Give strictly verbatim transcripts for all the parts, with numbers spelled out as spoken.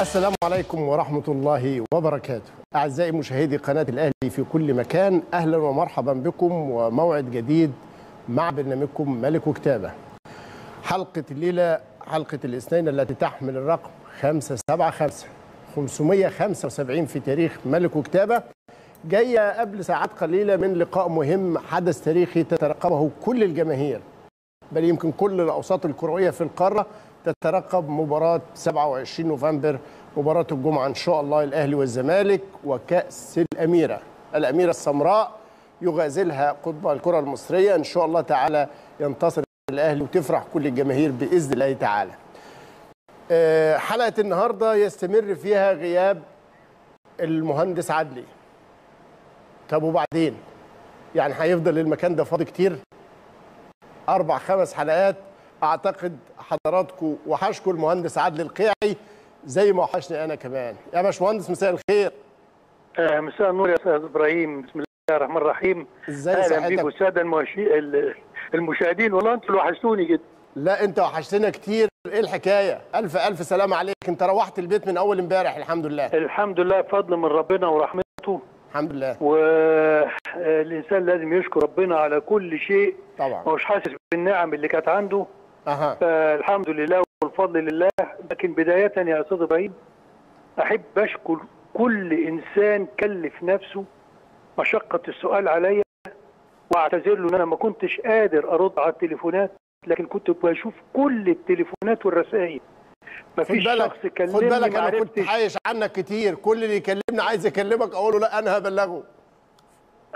السلام عليكم ورحمة الله وبركاته. أعزائي مشاهدي قناة الأهلي في كل مكان، أهلا ومرحبا بكم وموعد جديد مع برنامجكم ملك وكتابة. حلقة الليلة حلقة الاثنين التي تحمل الرقم خمسمائة وخمسة وسبعين خمسمائة وخمسة وسبعين في تاريخ ملك وكتابة، جاية قبل ساعات قليلة من لقاء مهم، حدث تاريخي تترقبه كل الجماهير، بل يمكن كل الأوساط الكروية في القارة تترقب مباراة سبعة وعشرين نوفمبر، مباراة الجمعة إن شاء الله، الأهلي والزمالك وكأس الأميرة، الأميرة السمراء يغازلها قطب الكرة المصرية، إن شاء الله تعالى ينتصر الأهلي وتفرح كل الجماهير بإذن الله تعالى. حلقة النهاردة يستمر فيها غياب المهندس عدلي. طب وبعدين؟ يعني هيفضل المكان ده فاضي كتير؟ أربع خمس حلقات أعتقد حضراتكم وحشكوا المهندس عدلي القيعي زي ما وحشني أنا كمان. يا باشمهندس مساء الخير. آه مساء النور يا أستاذ إبراهيم، بسم الله الرحمن الرحيم. إزاي سعادتك؟ أهلا بيكم السادة المشاهدين، والله أنتوا اللي وحشتوني جدا. لا أنت وحشتنا كتير، إيه الحكاية؟ ألف ألف سلام عليك، أنت روحت البيت من أول إمبارح الحمد لله. الحمد لله بفضل من ربنا ورحمته. الحمد لله. والإنسان لازم يشكر ربنا على كل شيء. طبعا. ما هوش حاسس بالنعم اللي كانت عنده. أها. فالحمد لله والفضل لله، لكن بداية يا أستاذ إبراهيم أحب أشكر كل إنسان كلف نفسه مشقة السؤال عليا، وأعتذر له إن أنا ما كنتش قادر أرد على التليفونات، لكن كنت بشوف كل التليفونات والرسائل. مفيش شخص كلمني. خد بالك أنا كنت حايش عنك كتير، كل اللي يكلمني عايز يكلمك أقول له لا أنا هبلغه.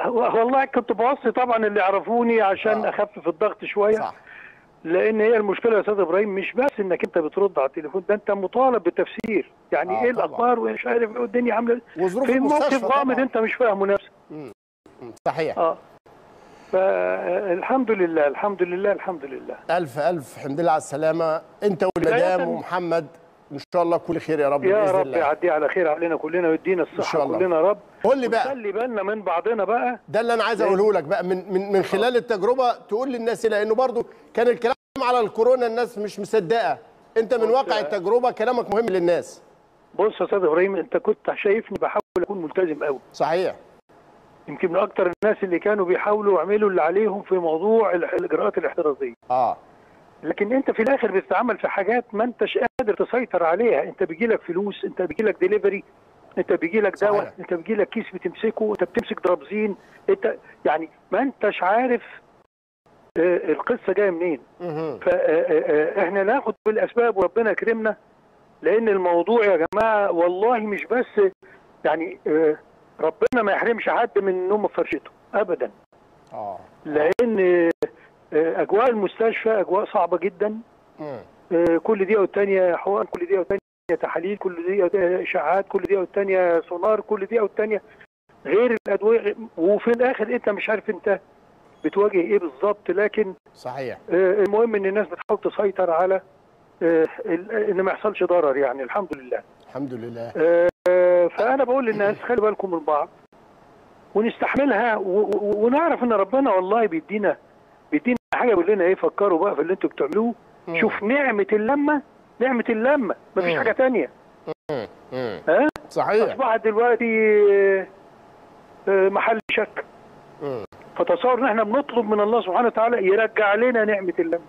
والله كنت بوصي طبعا اللي يعرفوني عشان آه. أخفف الضغط شوية. صح. لأن هي المشكلة يا أستاذ إبراهيم مش بس إنك أنت بترد على التليفون، ده أنت مطالب بتفسير، يعني آه إيه الأخبار ومش عارف إيه والدنيا عاملة إيه، في موقف غامض أنت مش فاهمه نفسك. صحيح. أه فالحمد لله الحمد لله الحمد لله. ألف ألف الحمد لله على السلامة، أنت والمدام ومحمد إن شاء الله كل خير يا رب بإذن الله. يا رب يعدي على خير علينا كلنا ويدينا الصحة كلنا يا رب. قول لي بقى، خلي بالنا من بعضنا بقى، ده اللي أنا عايز أقوله لك بقى من من من خلال التجربة، تقول للناس لأنه برضو كان الكلام على الكورونا الناس مش مصدقة، أنت من واقع التجربة كلامك مهم للناس. بص يا أستاذ إبراهيم أنت كنت شايفني بحاول أكون ملتزم قوي. صحيح. يمكن من أكتر الناس اللي كانوا بيحاولوا يعملوا اللي عليهم في موضوع الإجراءات الاحترازية. آه. لكن انت في الاخر بتتعامل في حاجات ما انتش قادر تسيطر عليها، انت بيجيلك فلوس، انت بيجيلك ديليفري، انت بيجيلك دواء، انت بيجيلك كيس بتمسكه، انت بتمسك درابزين، انت يعني ما انتش عارف آه القصه جايه منين. فاحنا ناخد بالاسباب وربنا كرمنا، لان الموضوع يا جماعه والله مش بس يعني آه ربنا ما يحرمش حد من نومه في فرشته ابدا. اه لان اجواء المستشفى اجواء صعبه جدا. مم. كل دقيقه والثانيه حقن، كل دقيقه والثانيه تحاليل، كل دقيقه والثانيه اشعاعات، كل دقيقه والثانيه سونار، كل دقيقه والثانيه غير الادويه، وفي الاخر انت مش عارف انت بتواجه ايه بالظبط. لكن صحيح المهم ان الناس بتحاول تسيطر على ان ما يحصلش ضرر، يعني الحمد لله الحمد لله. فانا بقول للناس خلي بالكم من بعض ونستحملها ونعرف ان ربنا والله بيدينا بيدينا حاجه، بيقول لنا ايه فكروا بقى في اللي انتوا بتعملوه. مم. شوف نعمه اللمه، نعمه اللمه مفيش حاجه ثانيه. ها صحيح. اصبحت دلوقتي محل شك، فتصور ان احنا بنطلب من الله سبحانه وتعالى يرجع لنا نعمه اللمه.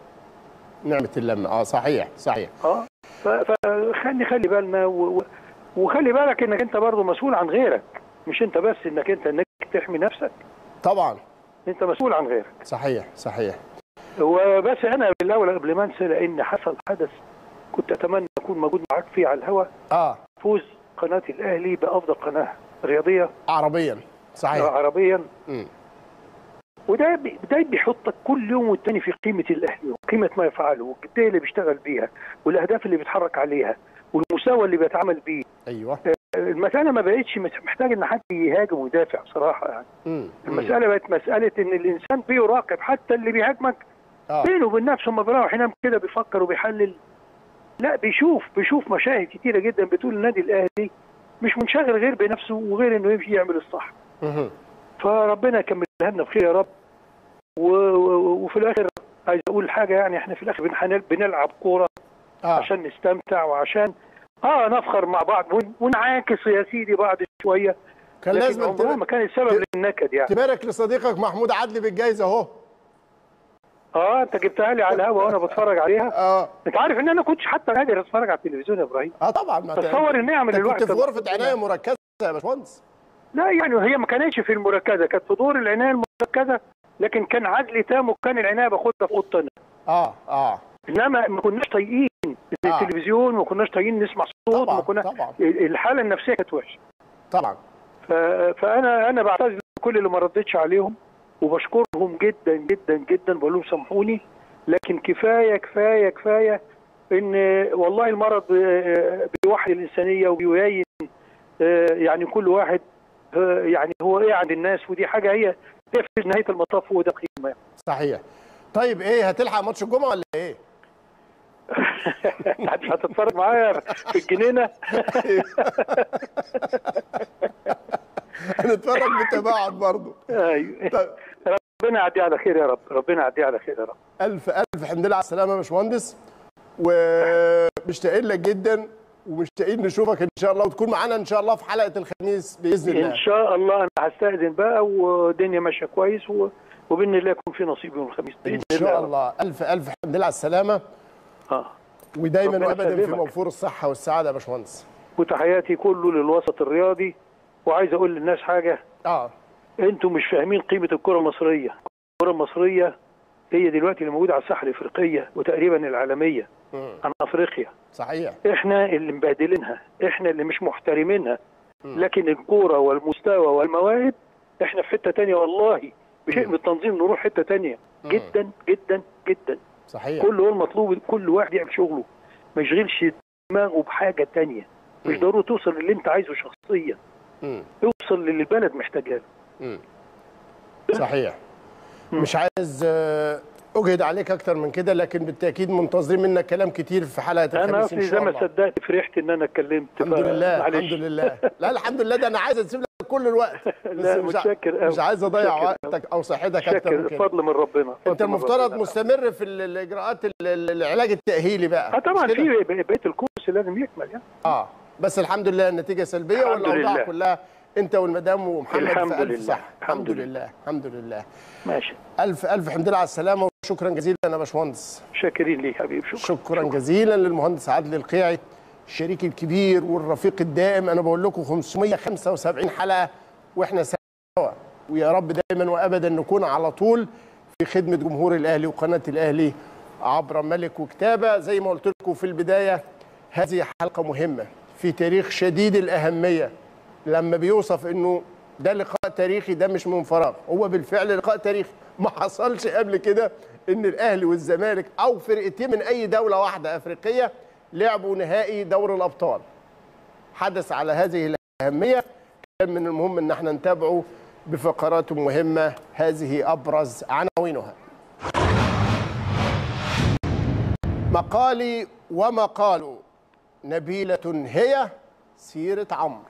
نعمه اللمه اه صحيح صحيح. اه فخلي خلي بالنا و... وخلي بالك انك انت برضه مسؤول عن غيرك، مش انت بس انك انت انك تحمي نفسك. طبعا انت مسؤول عن غيرك. صحيح صحيح. وبس انا بالاول قبل ما انسى، لان حصل حدث كنت اتمنى اكون موجود معاك فيه على الهواء. اه فوز قناه الاهلي بافضل قناه رياضيه عربيا. صحيح عربيا. امم وده ده بيحطك كل يوم والتاني في قيمه الاهلي وقيمه ما يفعله والجديه اللي بيشتغل بيها والاهداف اللي بيتحرك عليها والمستوى اللي بيتعامل بيه. ايوه. المسألة ما بقتش محتاج إن حد يهاجم ويدافع بصراحة، يعني مم. المسألة بقت مسألة إن الإنسان بيراقب حتى اللي بيهاجمك بينه وبين نفسه، ما بيروح ينام كده بيفكر وبيحلل، لا بيشوف بيشوف مشاهد كتيرة جدا بتقول النادي الأهلي مش منشغل غير بنفسه وغير إنه يمشي يعمل الصح. مم. فربنا يكملها لنا بخير يا رب. و... وفي الآخر عايز أقول حاجة، يعني إحنا في الآخر بنلعب كورة آه. عشان نستمتع وعشان اه نفخر مع بعض ونعاكس يا سيدي بعض شويه. كان لازم عمرها ما كان السبب للنكد يعني. تبارك لصديقك محمود عدلي بالجائزه اهو. اه انت جبتها لي على الهوا وانا بتفرج عليها. اه انت عارف ان انا كنتش حتى قادر اتفرج على التلفزيون يا ابراهيم. اه طبعا ما تصور النعم اللي الواحد كنت في غرفه عنايه مركزه يا باشمهندس. لا يعني هي ما كانتش في المركزه، كانت في دور العنايه المركزه، لكن كان عدلي تام وكان العنايه باخدها في اوضتنا. اه اه انما ما كناش طايقين آه. التلفزيون، ما كناش طايقين نسمع صوت، ما كناش الحاله النفسيه كانت وحشه. طبعا ف... فانا انا بعتذر لكل اللي ما ردتش عليهم وبشكرهم جدا جدا جدا، بقول لهم سامحوني، لكن كفايه كفايه كفايه ان والله المرض بيوحد الانسانيه وبيبين يعني كل واحد يعني هو ايه عند الناس، ودي حاجه هي في نهايه المطاف وده قيمه يعني. صحيح. طيب ايه هتلحق ماتش الجمعه ولا ايه؟ هتتفرج معايا في الجنينه؟ هنتفرج بالتباعد برضه. ايوه ربنا يعدي على خير يا رب، ربنا يعدي على خير يا رب. الف الف الحمد لله على السلامه يا باشمهندس، ومشتاقين لك جدا ومشتاقين نشوفك ان شاء الله، وتكون معانا ان شاء الله في حلقه الخميس باذن الله. ان شاء الله انا هستاذن بقى، والدنيا ماشيه كويس و... وباذن الله يكون في نصيب يوم الخميس باذن الله. ان شاء الله الف الف الحمد لله على السلامه. اه ودايما وابدا في موفور الصحه والسعاده يا باشمهندس. وتحياتي كله للوسط الرياضي، وعايز اقول للناس حاجه. اه انتم مش فاهمين قيمه الكره المصريه، الكره المصريه هي دلوقتي اللي موجوده على الساحه الافريقيه وتقريبا العالميه م. عن افريقيا. صحيح. احنا اللي مبهدلينها، احنا اللي مش محترمينها، م. لكن الكوره والمستوى والمواهب احنا في حته ثانيه والله، بشيء من التنظيم نروح حته ثانيه جدا جدا جدا. صحيح. كل هو المطلوب كل واحد يعمل شغله، ما يشغلش دماغه بحاجه ثانيه، مش ضروري توصل للي انت عايزه شخصيا، اوصل للي البلد محتاجاه. صحيح. مم. مش عايز اجهد عليك اكتر من كده، لكن بالتاكيد منتظرين منك كلام كتير في حلقه الخميس ان شاء الله. انا اصلي زي ما صدقت فرحت ان انا اتكلمت. الحمد لله معلش. الحمد لله. لا الحمد لله، ده انا عايز اسيب لك كل الوقت لا متشكر قوي، مش عايز اضيع وقتك او صحتك اكتر من كده. فضل من ربنا. انت المفترض مستمر في الاجراءات العلاج التاهيلي بقى. اه طبعا في بقيه الكورس لازم يكمل يعني. اه بس الحمد لله النتيجه سلبيه والاوضاع كلها انت والمدام ومحمد في ألف صحة. الحمد لله الحمد لله. ماشي. ألف ألف الحمد لله على السلامة، وشكرا جزيلا يا باشمهندس. شاكرين ليك حبيبي. شكرا. شكرا, شكرا جزيلا للمهندس عدلي القيعي الشريك الكبير والرفيق الدائم. أنا بقول لكم خمسمية وخمسة وسبعين حلقة وإحنا سوا، ويا رب دايما وأبدا نكون على طول في خدمة جمهور الأهلي وقناة الأهلي عبر ملك وكتابة. زي ما قلت لكم في البداية، هذه حلقة مهمة في تاريخ شديد الأهمية. لما بيوصف انه ده لقاء تاريخي، ده مش من فراغ، هو بالفعل لقاء تاريخي. ما حصلش قبل كده ان الاهلي والزمالك او فرقتين من اي دوله واحده افريقيه لعبوا نهائي دوري الابطال. حدث على هذه الاهميه، كان من المهم ان احنا نتابعه بفقرات مهمه. هذه ابرز عناوينها. مقالي وما قالوا، نبيلة هي سيرة عمرو.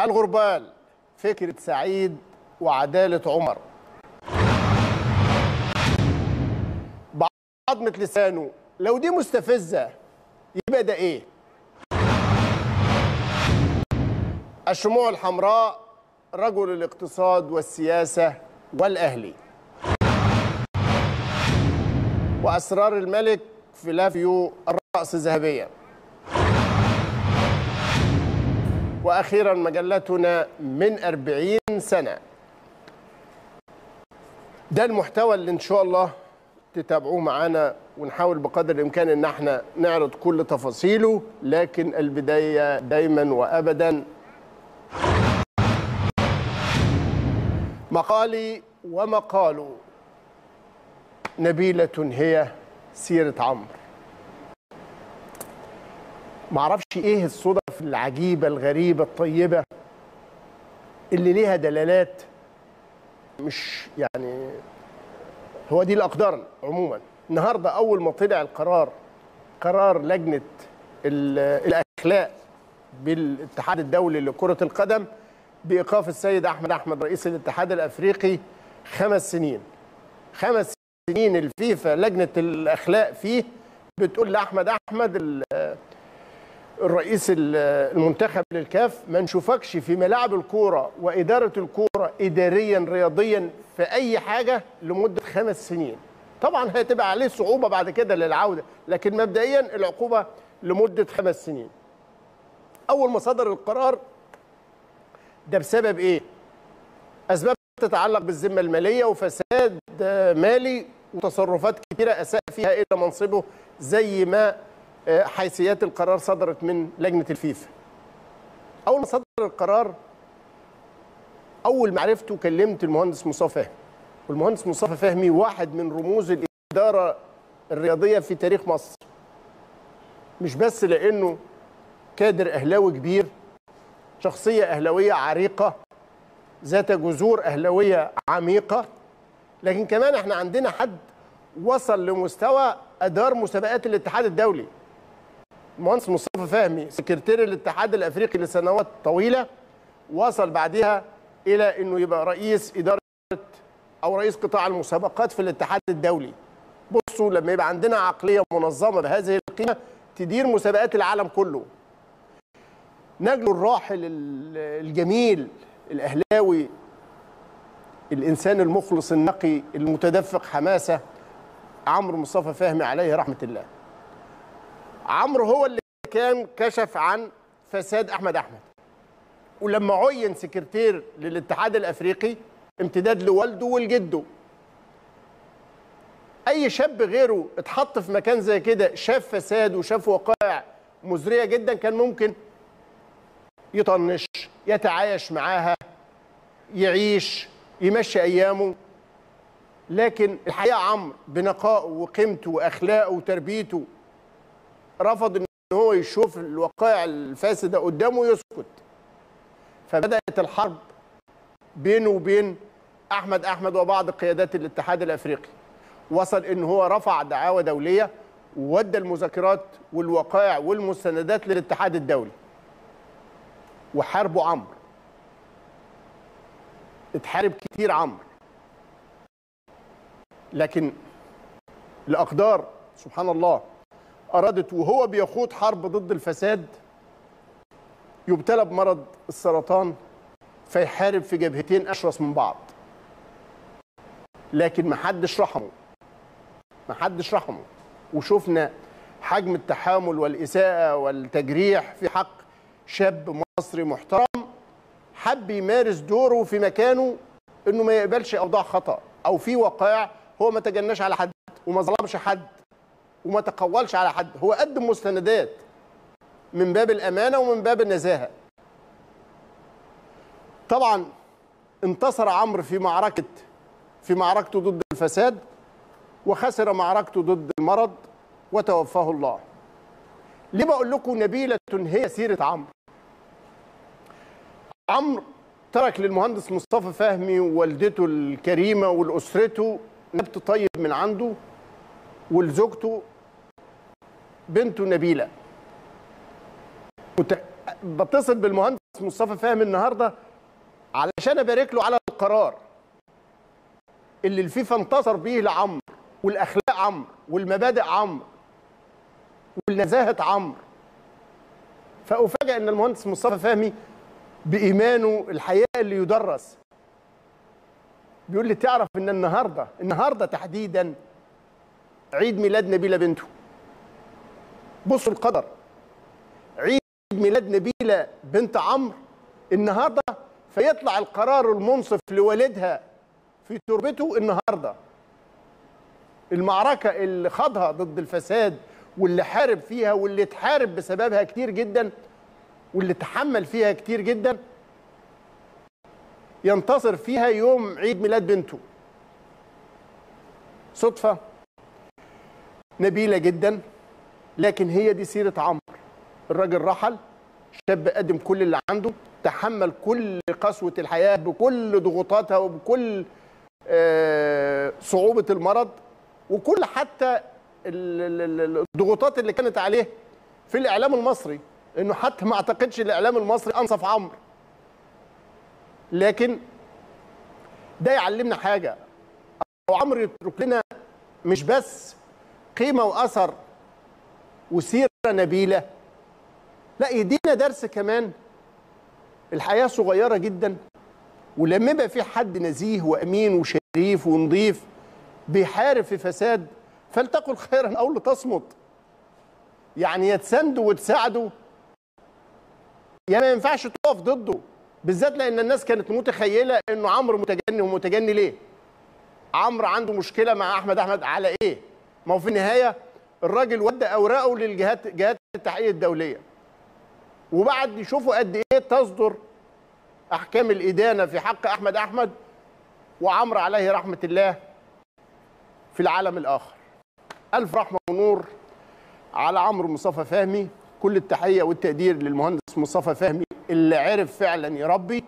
الغربال، فكرة سعيد وعدالة عمر. بعضمة لسانه، لو دي مستفزة يبقى ده ايه؟ الشموع الحمراء، رجل الاقتصاد والسياسة والأهلي. وأسرار الملك في لافيو الرأس الذهبية. وأخيرا مجلتنا من أربعين سنة. ده المحتوى اللي إن شاء الله تتابعوه معانا، ونحاول بقدر الإمكان إن احنا نعرض كل تفاصيله، لكن البداية دايما وأبدا مقالي وما قالوا، نبيلة هي سيرة عمرو. معرفش ايه الصدف العجيبة الغريبة الطيبة اللي ليها دلالات، مش يعني هو دي الأقدار عموما. النهاردة أول ما طلع القرار، قرار لجنة الأخلاق بالاتحاد الدولي لكرة القدم بإيقاف السيد أحمد أحمد رئيس الاتحاد الأفريقي خمس سنين. خمس سنين الفيفا لجنة الأخلاق فيه بتقول لاحمد احمد الرئيس المنتخب للكاف ما نشوفكش في ملاعب الكوره واداره الكوره اداريا رياضيا في اي حاجه لمده خمس سنين. طبعا هتبقى عليه صعوبه بعد كده للعوده، لكن مبدئيا العقوبه لمده خمس سنين. اول ما صدر القرار ده بسبب ايه؟ اسباب تتعلق بالذمه الماليه وفساد مالي وتصرفات كتيره اساء فيها الى منصبه، زي ما حيثيات القرار صدرت من لجنه الفيفا. اول ما صدر القرار، اول ما عرفته كلمت المهندس مصطفى فهمي، والمهندس مصطفى فهمي واحد من رموز الاداره الرياضيه في تاريخ مصر، مش بس لانه كادر اهلاوي كبير، شخصيه اهلاويه عريقه ذات جذور اهلاويه عميقه، لكن كمان احنا عندنا حد وصل لمستوى ادار مسابقات الاتحاد الدولي. المهندس مصطفى فهمي سكرتير الاتحاد الافريقي لسنوات طويله، وصل بعدها الى انه يبقى رئيس اداره او رئيس قطاع المسابقات في الاتحاد الدولي. بصوا لما يبقى عندنا عقليه منظمه بهذه القيمه تدير مسابقات العالم كله. نجله الراحل الجميل الاهلاوي، الانسان المخلص النقي المتدفق حماسه، عمرو مصطفى فهمي عليه رحمه الله. عمرو هو اللي كان كشف عن فساد احمد احمد، ولما عين سكرتير للاتحاد الافريقي امتداد لوالده ولجده. اي شاب غيره اتحط في مكان زي كده شاف فساد وشاف وقائع مزريه جدا كان ممكن يطنش، يتعايش معاها، يعيش، يمشي ايامه. لكن الحقيقه عمرو بنقائه وقيمته واخلاقه وتربيته رفض ان هو يشوف الوقائع الفاسده قدامه ويسكت. فبدات الحرب بينه وبين احمد احمد وبعض قيادات الاتحاد الافريقي. وصل ان هو رفع دعاوى دوليه وودى المذكرات والوقائع والمستندات للاتحاد الدولي. وحاربوا عمرو، اتحارب كتير عمرو، لكن الأقدار سبحان الله أرادت وهو بيخوض حرب ضد الفساد يبتلى بمرض السرطان فيحارب في جبهتين أشرس من بعض. لكن محدش رحمه، محدش رحمه، وشفنا حجم التحامل والإساءة والتجريح في حق شاب مصري محترم حب يمارس دوره في مكانه، انه ما يقبلش اوضاع خطا او في وقائع. هو ما تجناش على حد وما ظلمش حد وما تقولش على حد، هو قدم مستندات من باب الامانه ومن باب النزاهه. طبعا انتصر عمرو في معركه في معركته ضد الفساد، وخسر معركته ضد المرض وتوفاه الله. ليه بقول لكم نبيله هي سيره عمرو؟ عمرو ترك للمهندس مصطفى فهمي ووالدته الكريمه والاسرته نبت طيب من عنده، ولزوجته بنته نبيله. كنت بتصل بالمهندس مصطفى فهمي النهارده علشان ابارك له على القرار اللي الفيفا انتصر بيه لعمرو، والاخلاق عمرو، والمبادئ عمرو، والنزاهه عمرو. فافاجئ ان المهندس مصطفى فهمي بإيمانه الحقيقة اللي يدرس. بيقول لي تعرف إن النهاردة النهاردة تحديدا عيد ميلاد نبيلة بنته. بصوا القدر، عيد ميلاد نبيلة بنت عمرو النهاردة، فيطلع القرار المنصف لوالدها في تربته النهاردة. المعركة اللي خاضها ضد الفساد واللي حارب فيها واللي اتحارب بسببها كتير جدا واللي تحمل فيها كتير جدا، ينتصر فيها يوم عيد ميلاد بنته. صدفة نبيلة جدا، لكن هي دي سيرة عمرو. الراجل رحل، شاب قدم كل اللي عنده، تحمل كل قسوة الحياة بكل ضغوطاتها وبكل صعوبة المرض وكل حتى الضغوطات اللي كانت عليه في الإعلام المصري، انه حتى ما اعتقدش الاعلام المصري انصف عمرو. لكن ده يعلمنا حاجه، او عمرو يترك لنا مش بس قيمه واثر وسيرة نبيلة، لا يدينا درس كمان. الحياة صغيرة جدا، ولما يبقى في حد نزيه وأمين وشريف ونضيف بيحارب في فساد فلتقل خيرا أو لتصمت، يعني يتساندوا وتساعدوا، يا ما ينفعش تقف ضده، بالذات لأن الناس كانت متخيلة إنه عمرو متجني. ومتجني ليه؟ عمرو عنده مشكلة مع أحمد أحمد على إيه؟ ما هو في النهاية الراجل ودى أوراقه للجهات جهات التحقيق الدولية، وبعد يشوفوا قد إيه تصدر أحكام الإدانة في حق أحمد أحمد وعمرو عليه رحمة الله في العالم الآخر. ألف رحمة ونور على عمرو مصطفى فهمي، كل التحية والتقدير للمهندس مصطفى فهمي اللي عرف فعلا يربي،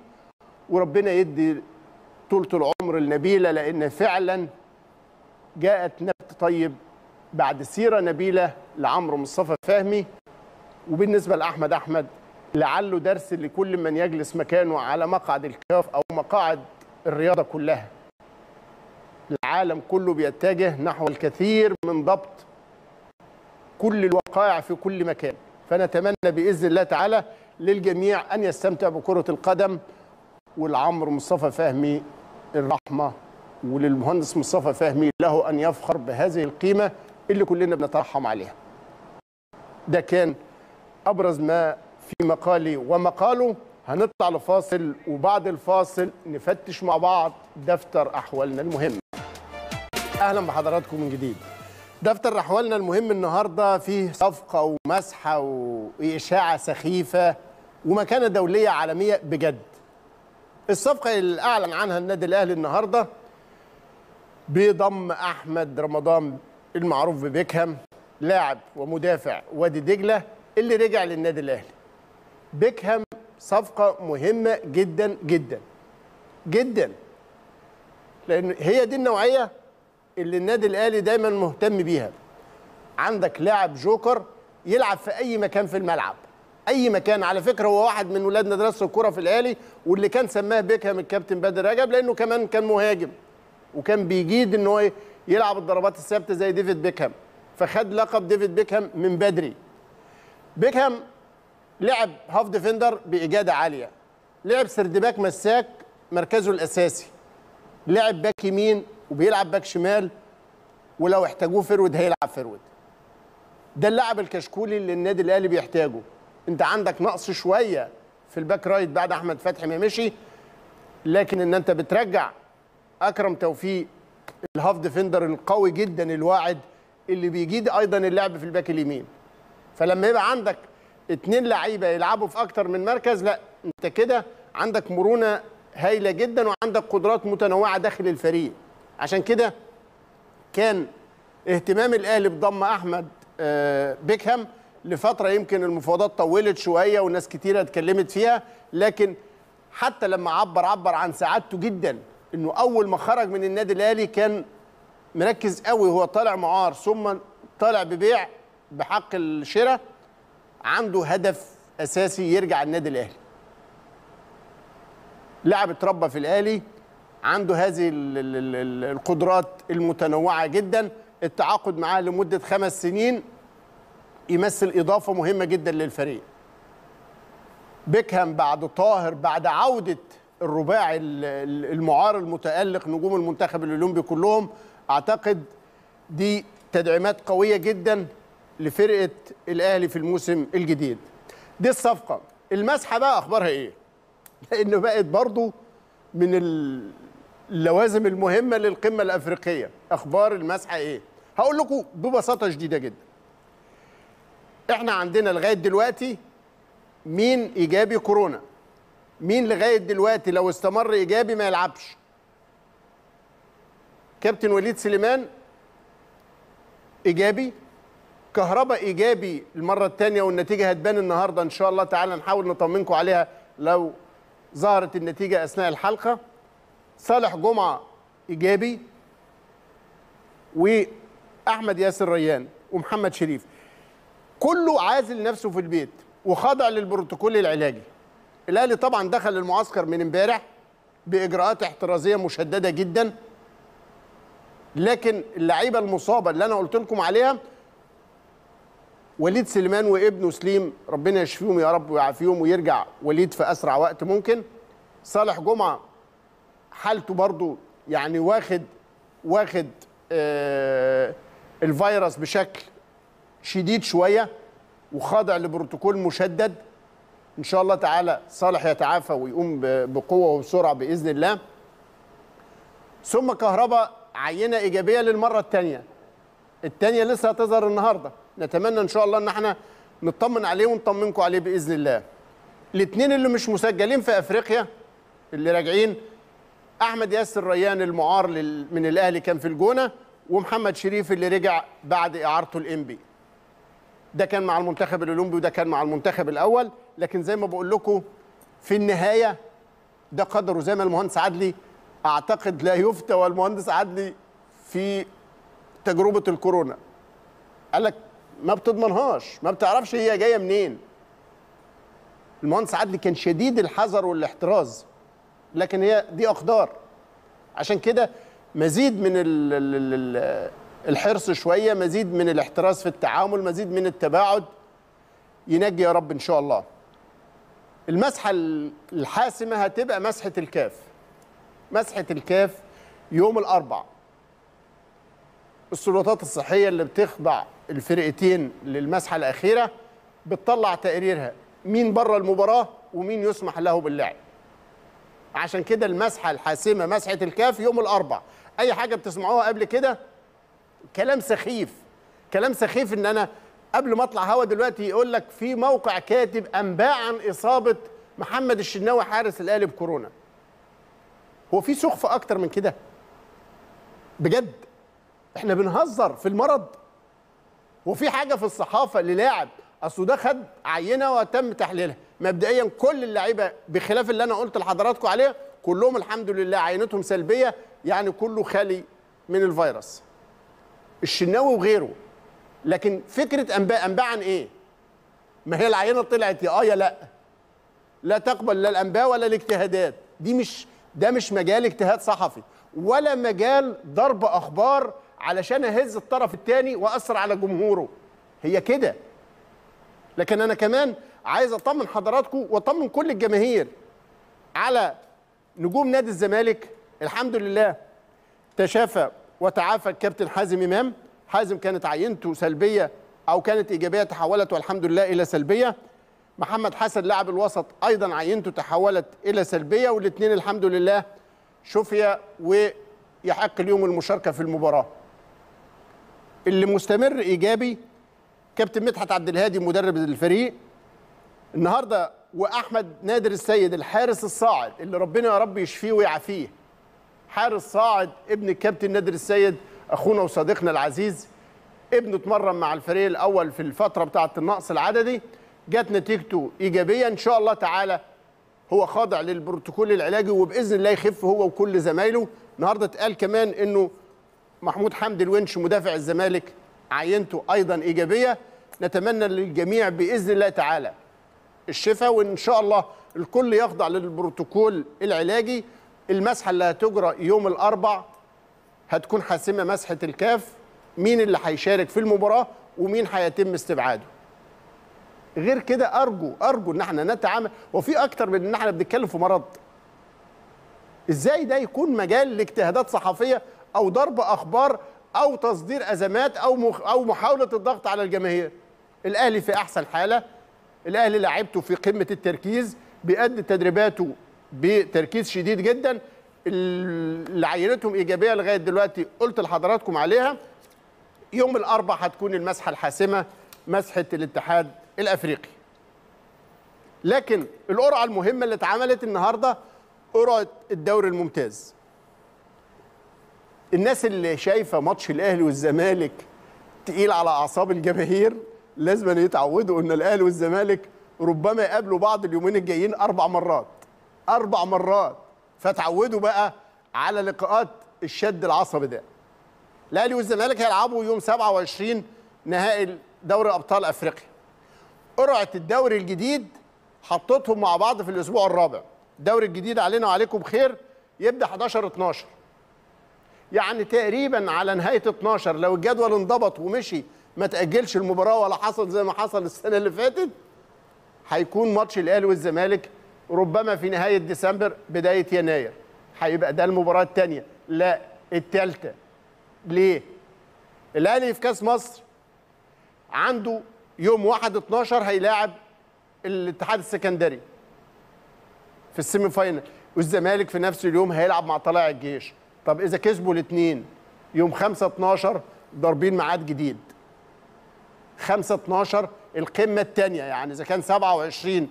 وربنا يدي طولة العمر لنبيلة، لأن فعلا جاءت نبت طيب بعد سيرة نبيلة لعمرو مصطفى فهمي. وبالنسبة لأحمد أحمد لعله درس لكل من يجلس مكانه على مقعد الكاف أو مقاعد الرياضة كلها. العالم كله بيتجه نحو الكثير من ضبط كل الوقائع في كل مكان، فنتمنى بإذن الله تعالى للجميع أن يستمتع بكرة القدم، والعمر مصطفى فهمي الرحمة، وللمهندس مصطفى فهمي له أن يفخر بهذه القيمة اللي كلنا بنترحم عليها. ده كان أبرز ما في مقالي ومقاله. هنطلع لفاصل، وبعد الفاصل نفتش مع بعض دفتر أحوالنا المهم. أهلا بحضراتكم من جديد. دفتر أحوالنا المهم النهارده فيه صفقة ومسحة وإشاعة سخيفة ومكانة دولية عالمية بجد. الصفقة اللي أعلن عنها النادي الأهلي النهارده بيضم أحمد رمضان المعروف ببيكهام، لاعب ومدافع وادي دجلة اللي رجع للنادي الأهلي. بيكهام صفقة مهمة جدا جدا جدا، لأن هي دي النوعية اللي النادي الأهلي دايما مهتم بيها. عندك لاعب جوكر يلعب في أي مكان في الملعب، أي مكان. على فكرة هو واحد من ولاد مدرسة الكرة في الأهلي، واللي كان سماه بيكهام الكابتن بدر رجب لأنه كمان كان مهاجم وكان بيجيد إن هو يلعب الضربات الثابتة زي ديفيد بيكهام، فخد لقب ديفيد بيكهام من بدري. بيكهام لعب هاف ديفندر بإجادة عالية، لعب سردباك مساك مركزه الأساسي، لعب باك يمين وبيلعب باك شمال، ولو احتاجوه فرود هيلعب فرود. ده اللاعب الكشكولي اللي النادي الاهلي بيحتاجه. انت عندك نقص شويه في الباك رايت بعد احمد فتحي ما مشي، لكن ان انت بترجع اكرم توفيق الهاف ديفندر القوي جدا الواعد اللي بيجيد ايضا اللعب في الباك اليمين. فلما يبقى عندك اتنين لعيبه يلعبوا في اكتر من مركز، لا انت كده عندك مرونه هايله جدا وعندك قدرات متنوعه داخل الفريق. عشان كده كان اهتمام الاهلي بضم احمد بيكهام لفتره، يمكن المفاوضات طولت شويه وناس كتيره اتكلمت فيها، لكن حتى لما عبر عبر عن سعادته جدا انه اول ما خرج من النادي الاهلي كان مركز قوي. هو طالع معار ثم طالع ببيع بحق الشراء، عنده هدف اساسي يرجع النادي الاهلي. لاعب اتربى في الاهلي، عنده هذه القدرات المتنوعة جدا. التعاقد معاه لمدة خمس سنين يمثل إضافة مهمة جدا للفريق. بيكهام بعد طاهر، بعد عودة الرباعي المعار المتألق نجوم المنتخب الأولمبي كلهم، أعتقد دي تدعيمات قوية جدا لفرقة الأهلي في الموسم الجديد. دي الصفقة. المسحة بقى أخبارها إيه؟ لأنه بقت برضو من ال اللوازم المهمة للقمة الأفريقية. أخبار المسحة إيه؟ هقول لكم ببساطة شديدة جدا. إحنا عندنا لغاية دلوقتي مين إيجابي كورونا؟ مين لغاية دلوقتي لو استمر إيجابي ما يلعبش؟ كابتن وليد سليمان إيجابي، كهرباء إيجابي المرة الثانية، والنتيجة هتبان النهاردة إن شاء الله تعالى، نحاول نطمنكم عليها لو ظهرت النتيجة أثناء الحلقة. صالح جمعة إيجابي، وأحمد ياسر ريان ومحمد شريف، كله عازل نفسه في البيت وخضع للبروتوكول العلاجي. الأهلي طبعا دخل المعسكر من امبارح بإجراءات احترازية مشددة جدا، لكن اللعيبة المصابة اللي أنا قلت لكم عليها وليد سليمان وابنه سليم ربنا يشفيهم يا رب ويعافيهم ويرجع وليد في اسرع وقت ممكن. صالح جمعه حالته برضو يعني واخد واخد آه الفيروس بشكل شديد شويه وخاضع لبروتوكول مشدد. ان شاء الله تعالى صالح يتعافى ويقوم بقوه وبسرعه باذن الله. ثم كهرباء عينه ايجابيه للمره الثانيه. الثانيه لسه هتظهر النهارده، نتمنى ان شاء الله ان احنا نطمن عليه ونطمنكم عليه باذن الله. الاثنين اللي مش مسجلين في افريقيا اللي راجعين احمد ياسر ريان المعار من الاهلي كان في الجونه، ومحمد شريف اللي رجع بعد اعارته الانبي. ده كان مع المنتخب الاولمبي وده كان مع المنتخب الاول، لكن زي ما بقول لكم في النهايه ده قدره زي ما المهندس عدلي اعتقد لا يفتى، والمهندس عدلي في تجربه الكورونا قال لك ما بتضمنهاش، ما بتعرفش هي جايه منين. المهندس عدلي كان شديد الحذر والاحتراز، لكن هي دي اقدار. عشان كده مزيد من الحرص شويه، مزيد من الاحتراز في التعامل، مزيد من التباعد، ينجي يا رب ان شاء الله. المسحه الحاسمه هتبقى مسحه الكاف. مسحه الكاف يوم الاربعاء. السلطات الصحيه اللي بتخضع الفرقتين للمسحه الاخيره بتطلع تقريرها مين بره المباراه ومين يسمح له باللعب. عشان كده المسحه الحاسمه مسحه الكاف يوم الاربعاء. اي حاجه بتسمعوها قبل كده كلام سخيف، كلام سخيف. ان انا قبل ما اطلع هوا دلوقتي يقول لك في موقع كاتب انباء عن اصابه محمد الشناوي حارس الاهلي بكورونا. هو في سخف اكتر من كده؟ بجد احنا بنهزر في المرض؟ وفي حاجه في الصحافه للاعب اصل ده خد عينه وتم تحليلها مبدئيا، كل اللعيبه بخلاف اللي انا قلت لحضراتكم عليه كلهم الحمد لله عينتهم سلبيه، يعني كله خالي من الفيروس، الشناوي وغيره. لكن فكره انباء، انباء عن ايه؟ ما هي العينه طلعت يا اه يا لا، لا تقبل لا الانباء ولا الاجتهادات. دي مش ده مش مجال اجتهاد صحفي ولا مجال ضرب اخبار علشان اهز الطرف الثاني واثر على جمهوره، هي كده. لكن انا كمان عايز اطمن حضراتكم واطمن كل الجماهير على نجوم نادي الزمالك. الحمد لله تشافى وتعافى الكابتن حازم امام. حازم كانت عينته سلبيه او كانت ايجابيه تحولت والحمد لله الى سلبيه. محمد حسن لاعب الوسط ايضا عينته تحولت الى سلبيه، والاثنين الحمد لله شفيا ويحق ليهم المشاركه في المباراه. اللي مستمر ايجابي كابتن مدحت عبد الهادي مدرب الفريق النهارده، واحمد نادر السيد الحارس الصاعد اللي ربنا يا رب يشفيه ويعافيه. حارس صاعد ابن الكابتن نادر السيد اخونا وصديقنا العزيز، ابنه اتمرن مع الفريق الاول في الفتره بتاعه النقص العددي، جت نتيجته ايجابيه ان شاء الله تعالى هو خاضع للبروتوكول العلاجي وباذن الله يخف هو وكل زمايله. النهارده اتقال كمان انه محمود حمدي الونش مدافع الزمالك عينته ايضا ايجابيه. نتمنى للجميع باذن الله تعالى الشفاء، وان شاء الله الكل يخضع للبروتوكول العلاجي. المسحه اللي هتجرى يوم الاربع هتكون حاسمه مسحه الكاف، مين اللي هيشارك في المباراه ومين هيتم استبعاده. غير كده ارجو ارجو ان احنا نتعامل، وفي اكتر من ان احنا بنتكلم في مرض. ازاي ده يكون مجال لاجتهادات صحفيه او ضرب اخبار او تصدير ازمات او مخ... او محاوله الضغط على الجماهير؟ الاهلي في احسن حاله، الاهلي لاعبته في قمه التركيز، بيأدي تدريباته بتركيز شديد جدا. اللي عينتهم ايجابيه لغايه دلوقتي قلت لحضراتكم عليها. يوم الاربع هتكون المسحه الحاسمه مسحه الاتحاد الافريقي. لكن القرعه المهمه اللي اتعملت النهارده قرعه الدوري الممتاز. الناس اللي شايفه ماتش الاهلي والزمالك تقيل على اعصاب الجماهير لازم يتعودوا ان الاهلي والزمالك ربما يقابلوا بعض اليومين الجايين اربع مرات. اربع مرات فتعودوا بقى على لقاءات الشد العصبي ده. الاهلي والزمالك هيلعبوا يوم سبعة وعشرين نهائي دوري ابطال افريقيا. قرعه الدوري الجديد حطتهم مع بعض في الاسبوع الرابع. الدوري الجديد علينا وعليكم بخير يبدا حداشر اتناشر. يعني تقريبا على نهايه اتناشر لو الجدول انضبط ومشي ما تاجلش المباراه ولا حصل زي ما حصل السنه اللي فاتت، هيكون ماتش الاهلي والزمالك ربما في نهايه ديسمبر بدايه يناير، هيبقى ده المباراه الثانيه لا الثالثه. ليه؟ الاهلي في كاس مصر عنده يوم واحد اتناشر هيلاعب الاتحاد السكندري في السيمي فاينال، والزمالك في نفس اليوم هيلعب مع طلائع الجيش. طب اذا كسبوا الاثنين يوم خمسة اتناشر ضاربين ميعاد جديد. خمسة اتناشر القمه الثانيه، يعني اذا كان سبعة وعشرين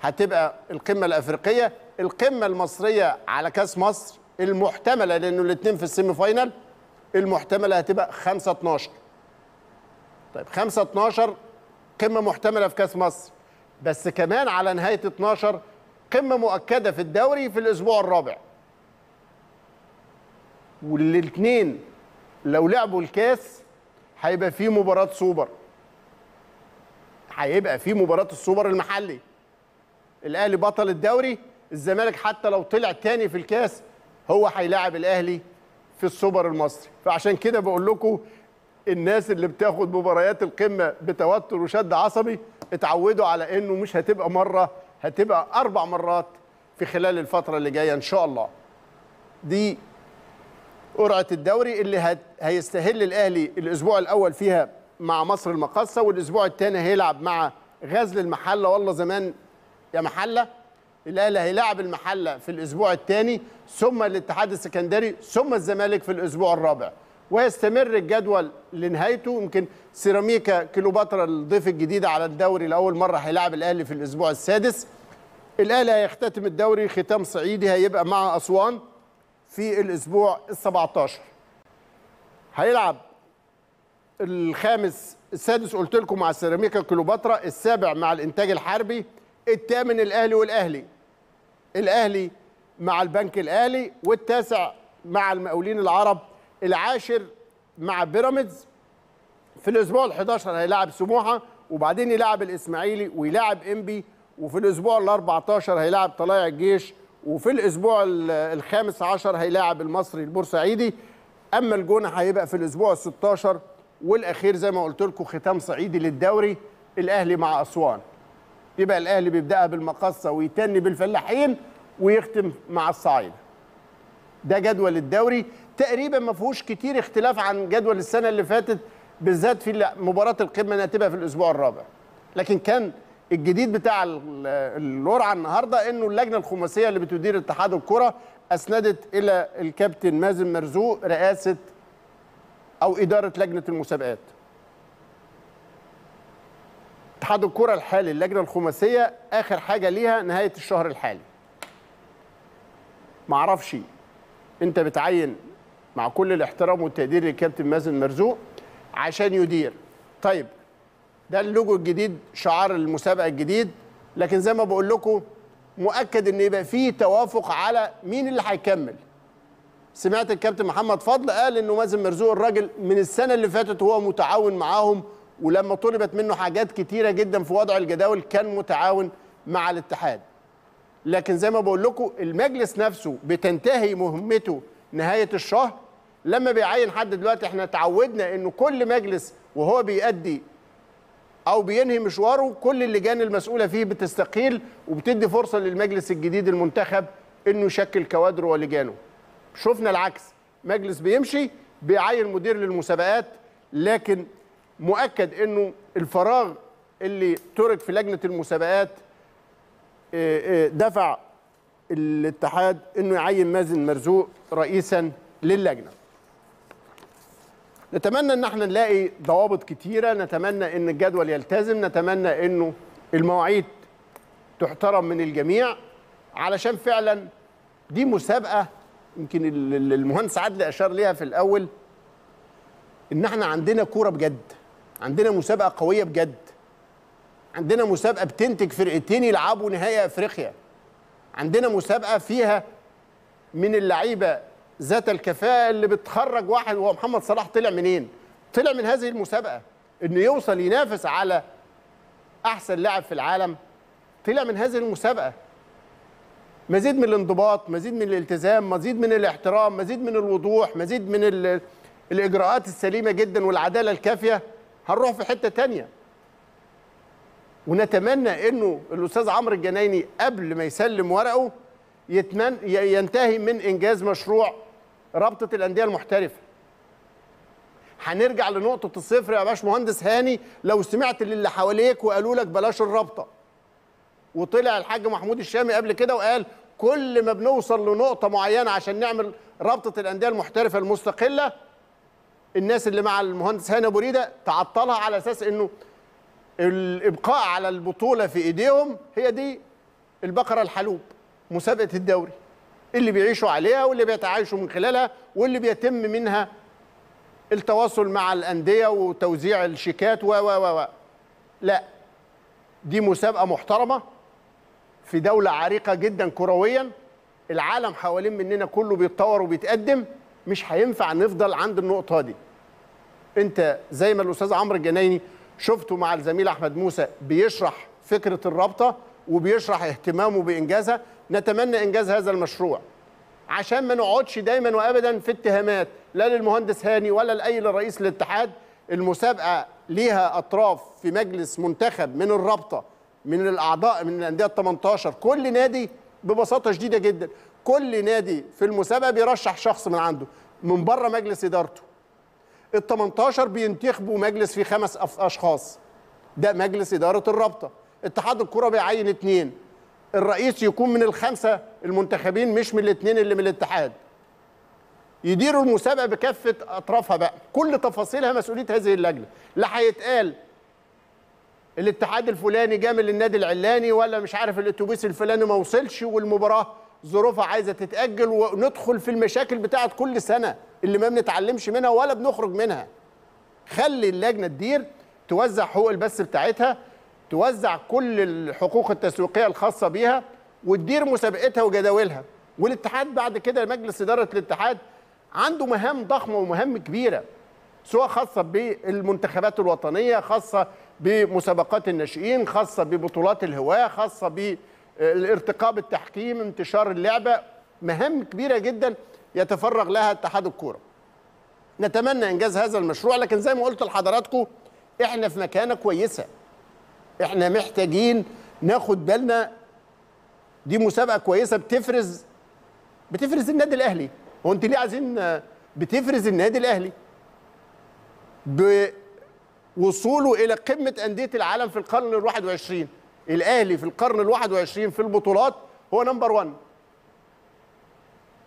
هتبقى القمه الافريقيه، القمه المصريه على كاس مصر المحتمله لانه الاثنين في السيمي فاينال المحتمله هتبقى خمسة اتناشر. طيب خمسة اتناشر قمه محتمله في كاس مصر، بس كمان على نهايه اتناشر قمه مؤكده في الدوري في الاسبوع الرابع. والاثنين لو لعبوا الكاس هيبقى في مباراه سوبر، هيبقى في مباراه السوبر المحلي. الاهلي بطل الدوري، الزمالك حتى لو طلع تاني في الكاس هو هيلاعب الاهلي في السوبر المصري. فعشان كده بقول لكم الناس اللي بتاخد مباريات القمه بتوتر وشد عصبي اتعودوا على انه مش هتبقى مره، هتبقى اربع مرات في خلال الفتره اللي جايه ان شاء الله. دي قرعه الدوري اللي هيستهل الاهلي الاسبوع الاول فيها مع مصر المقاصه، والاسبوع الثاني هيلعب مع غزل المحله. والله زمان يا محله، الاهلي هيلاعب المحله في الاسبوع الثاني، ثم الاتحاد السكندري، ثم الزمالك في الاسبوع الرابع، ويستمر الجدول لنهايته. يمكن سيراميكا كليوباترا الضيف الجديد على الدوري لاول مره هيلاعب الاهلي في الاسبوع السادس. الاهلي هيختتم الدوري ختام صعيدي، هيبقى مع اسوان في الاسبوع السبعتاشر. هيلعب الخامس السادس قلت لكم مع سيراميكا كليوباترا، السابع مع الانتاج الحربي، الثامن الاهلي والاهلي، الاهلي مع البنك الاهلي، والتاسع مع المقاولين العرب، العاشر مع بيراميدز. في الاسبوع الحداشر هيلاعب سموحه، وبعدين يلاعب الاسماعيلي ويلاعب انبي، وفي الاسبوع الاربعتاشر هيلاعب طلائع الجيش، وفي الاسبوع الخامس عشر هيلاعب المصري البورسعيدي. اما الجونه هيبقى في الاسبوع الستاشر، والاخير زي ما قلت لكم ختام صعيدي للدوري الاهلي مع اسوان. يبقى الاهلي بيبداها بالمقصه ويتني بالفلاحين ويختم مع الصعيد. ده جدول الدوري تقريبا ما فيهوش كتير اختلاف عن جدول السنه اللي فاتت، بالذات في مباراه القمه انها تبقى في الاسبوع الرابع. لكن كان الجديد بتاع القرعه النهارده انه اللجنه الخماسيه اللي بتدير اتحاد الكره اسندت الى الكابتن مازن مرزوق رئاسه او اداره لجنه المسابقات. اتحاد الكره الحالي اللجنه الخماسيه اخر حاجه ليها نهايه الشهر الحالي. معرفش انت بتعين، مع كل الاحترام والتقدير للكابتن مازن مرزوق عشان يدير. طيب ده اللوجو الجديد، شعار المسابقه الجديد، لكن زي ما بقول لكم مؤكد ان يبقى فيه توافق على مين اللي هيكمل. سمعت الكابتن محمد فضل قال انه مازن مرزوق الراجل من السنه اللي فاتت هو متعاون معاهم، ولما طلبت منه حاجات كتيره جدا في وضع الجداول كان متعاون مع الاتحاد. لكن زي ما بقول لكم المجلس نفسه بتنتهي مهمته نهايه الشهر لما بيعين حد. دلوقتي احنا تعودنا انه كل مجلس وهو بيأدي او بينهي مشواره كل اللجان المسؤوله فيه بتستقيل، وبتدي فرصه للمجلس الجديد المنتخب انه يشكل كوادره ولجانه. شفنا العكس، مجلس بيمشي بيعين مدير للمسابقات، لكن مؤكد انه الفراغ اللي ترك في لجنه المسابقات دفع الاتحاد انه يعين مازن مرزوق رئيسا للجنه. نتمنى ان احنا نلاقي ضوابط كتيره، نتمنى ان الجدول يلتزم، نتمنى انه المواعيد تحترم من الجميع، علشان فعلا دي مسابقه. يمكن المهندس عدل اشار ليها في الاول ان احنا عندنا كوره بجد، عندنا مسابقه قويه بجد، عندنا مسابقه بتنتج فرقتين يلعبوا نهائي افريقيا، عندنا مسابقه فيها من اللعيبه ذات الكفاءه اللي بتخرج واحد. وهو محمد صلاح طلع منين؟ طلع من هذه المسابقه، انه يوصل ينافس على احسن لاعب في العالم طلع من هذه المسابقه. مزيد من الانضباط، مزيد من الالتزام، مزيد من الاحترام، مزيد من الوضوح، مزيد من الاجراءات السليمه جدا والعداله الكافيه هنروح في حته ثانيه. ونتمنى انه الاستاذ عمرو الجنايني قبل ما يسلم ورقه يتمن ينتهي من انجاز مشروع رابطه الانديه المحترفه. هنرجع لنقطه الصفر يا باشمهندس هاني. لو سمعت للي حواليك وقالوا لك بلاش الرابطه، وطلع الحاج محمود الشامي قبل كده وقال كل ما بنوصل لنقطه معينه عشان نعمل رابطه الانديه المحترفه المستقله، الناس اللي مع المهندس هاني ابو ريده تعطلها على اساس انه الابقاء على البطوله في ايديهم هي دي البقره الحلوب، مسابقه الدوري اللي بيعيشوا عليها واللي بيتعايشوا من خلالها واللي بيتم منها التواصل مع الانديه وتوزيع الشيكات و و و لا، دي مسابقه محترمه في دوله عريقه جدا كرويا، العالم حوالين مننا كله بيتطور وبيتقدم، مش هينفع نفضل عند النقطه دي. انت زي ما الاستاذ عمرو الجنايني شفته مع الزميل احمد موسى بيشرح فكره الرابطه وبيشرح اهتمامه بانجازها، نتمنى انجاز هذا المشروع عشان ما نقعدش دايما وابدا في اتهامات لا للمهندس هاني ولا لاي رئيس الاتحاد. المسابقه ليها اطراف في مجلس منتخب من الرابطه من الاعضاء من الانديه الثمنتاشر، كل نادي ببساطه شديده جدا كل نادي في المسابقه بيرشح شخص من عنده من بره مجلس ادارته. ال تمنتاشر بينتخبوا مجلس فيه خمس اشخاص، ده مجلس اداره الرابطه. اتحاد الكره بيعين اثنين، الرئيس يكون من الخمسه المنتخبين مش من الاثنين اللي من الاتحاد. يديروا المسابقه بكافه اطرافها بقى، كل تفاصيلها مسؤوليه هذه اللجنه، لا هيتقال الاتحاد الفلاني جه من النادي العلاني ولا مش عارف الاتوبيس الفلاني ما وصلش والمباراه ظروفها عايزه تتاجل، وندخل في المشاكل بتاعت كل سنه اللي ما بنتعلمش منها ولا بنخرج منها. خلي اللجنه تدير، توزع حقوق البث بتاعتها، توزع كل الحقوق التسويقيه الخاصه بيها، وتدير مسابقتها وجداولها. والاتحاد بعد كده مجلس اداره الاتحاد عنده مهام ضخمه ومهام كبيره، سواء خاصه بالمنتخبات الوطنيه، خاصه بمسابقات الناشئين، خاصه ببطولات الهواه، خاصه ب الارتقاء بالتحكيم، انتشار اللعبه، مهام كبيره جدا يتفرغ لها اتحاد الكوره. نتمنى انجاز هذا المشروع، لكن زي ما قلت لحضراتكم احنا في مكانه كويسه. احنا محتاجين ناخد بالنا، دي مسابقه كويسه بتفرز بتفرز النادي الاهلي، هو انت ليه عايزين بتفرز النادي الاهلي؟ بوصوله الى قمه انديه العالم في القرن الواحد وعشرين. الاهلي في القرن الواحد وعشرين في البطولات هو نمبر واحد.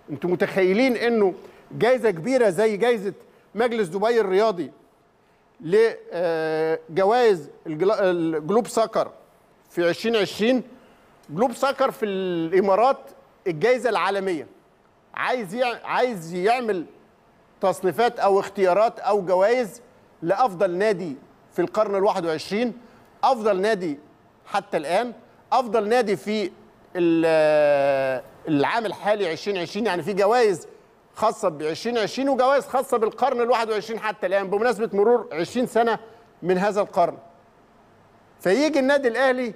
انتم متخيلين انه جائزه كبيره زي جائزه مجلس دبي الرياضي لجوائز الجلوب سكر في ألفين وعشرين، جلوب سكر في الامارات الجائزه العالميه، عايز عايز يعمل تصنيفات او اختيارات او جوائز لافضل نادي في القرن الواحد وعشرين، افضل نادي حتى الآن، أفضل نادي في العام الحالي ألفين وعشرين، يعني في جوائز خاصة ب ألفين وعشرين وجوائز خاصة بالقرن الواحد وعشرين حتى الآن بمناسبة مرور عشرين سنة من هذا القرن. فيجي النادي الأهلي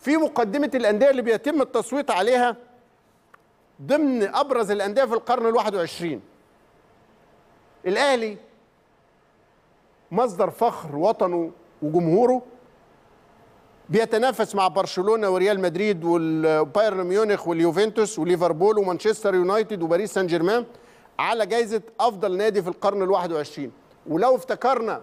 في مقدمة الأندية اللي بيتم التصويت عليها ضمن أبرز الأندية في القرن الواحد وعشرين. الأهلي مصدر فخر وطنه وجمهوره، بيتنافس مع برشلونه وريال مدريد والبايرن ميونخ واليوفنتوس وليفربول ومانشستر يونايتد وباريس سان جيرمان على جائزه افضل نادي في القرن الواحد وعشرين. ولو افتكرنا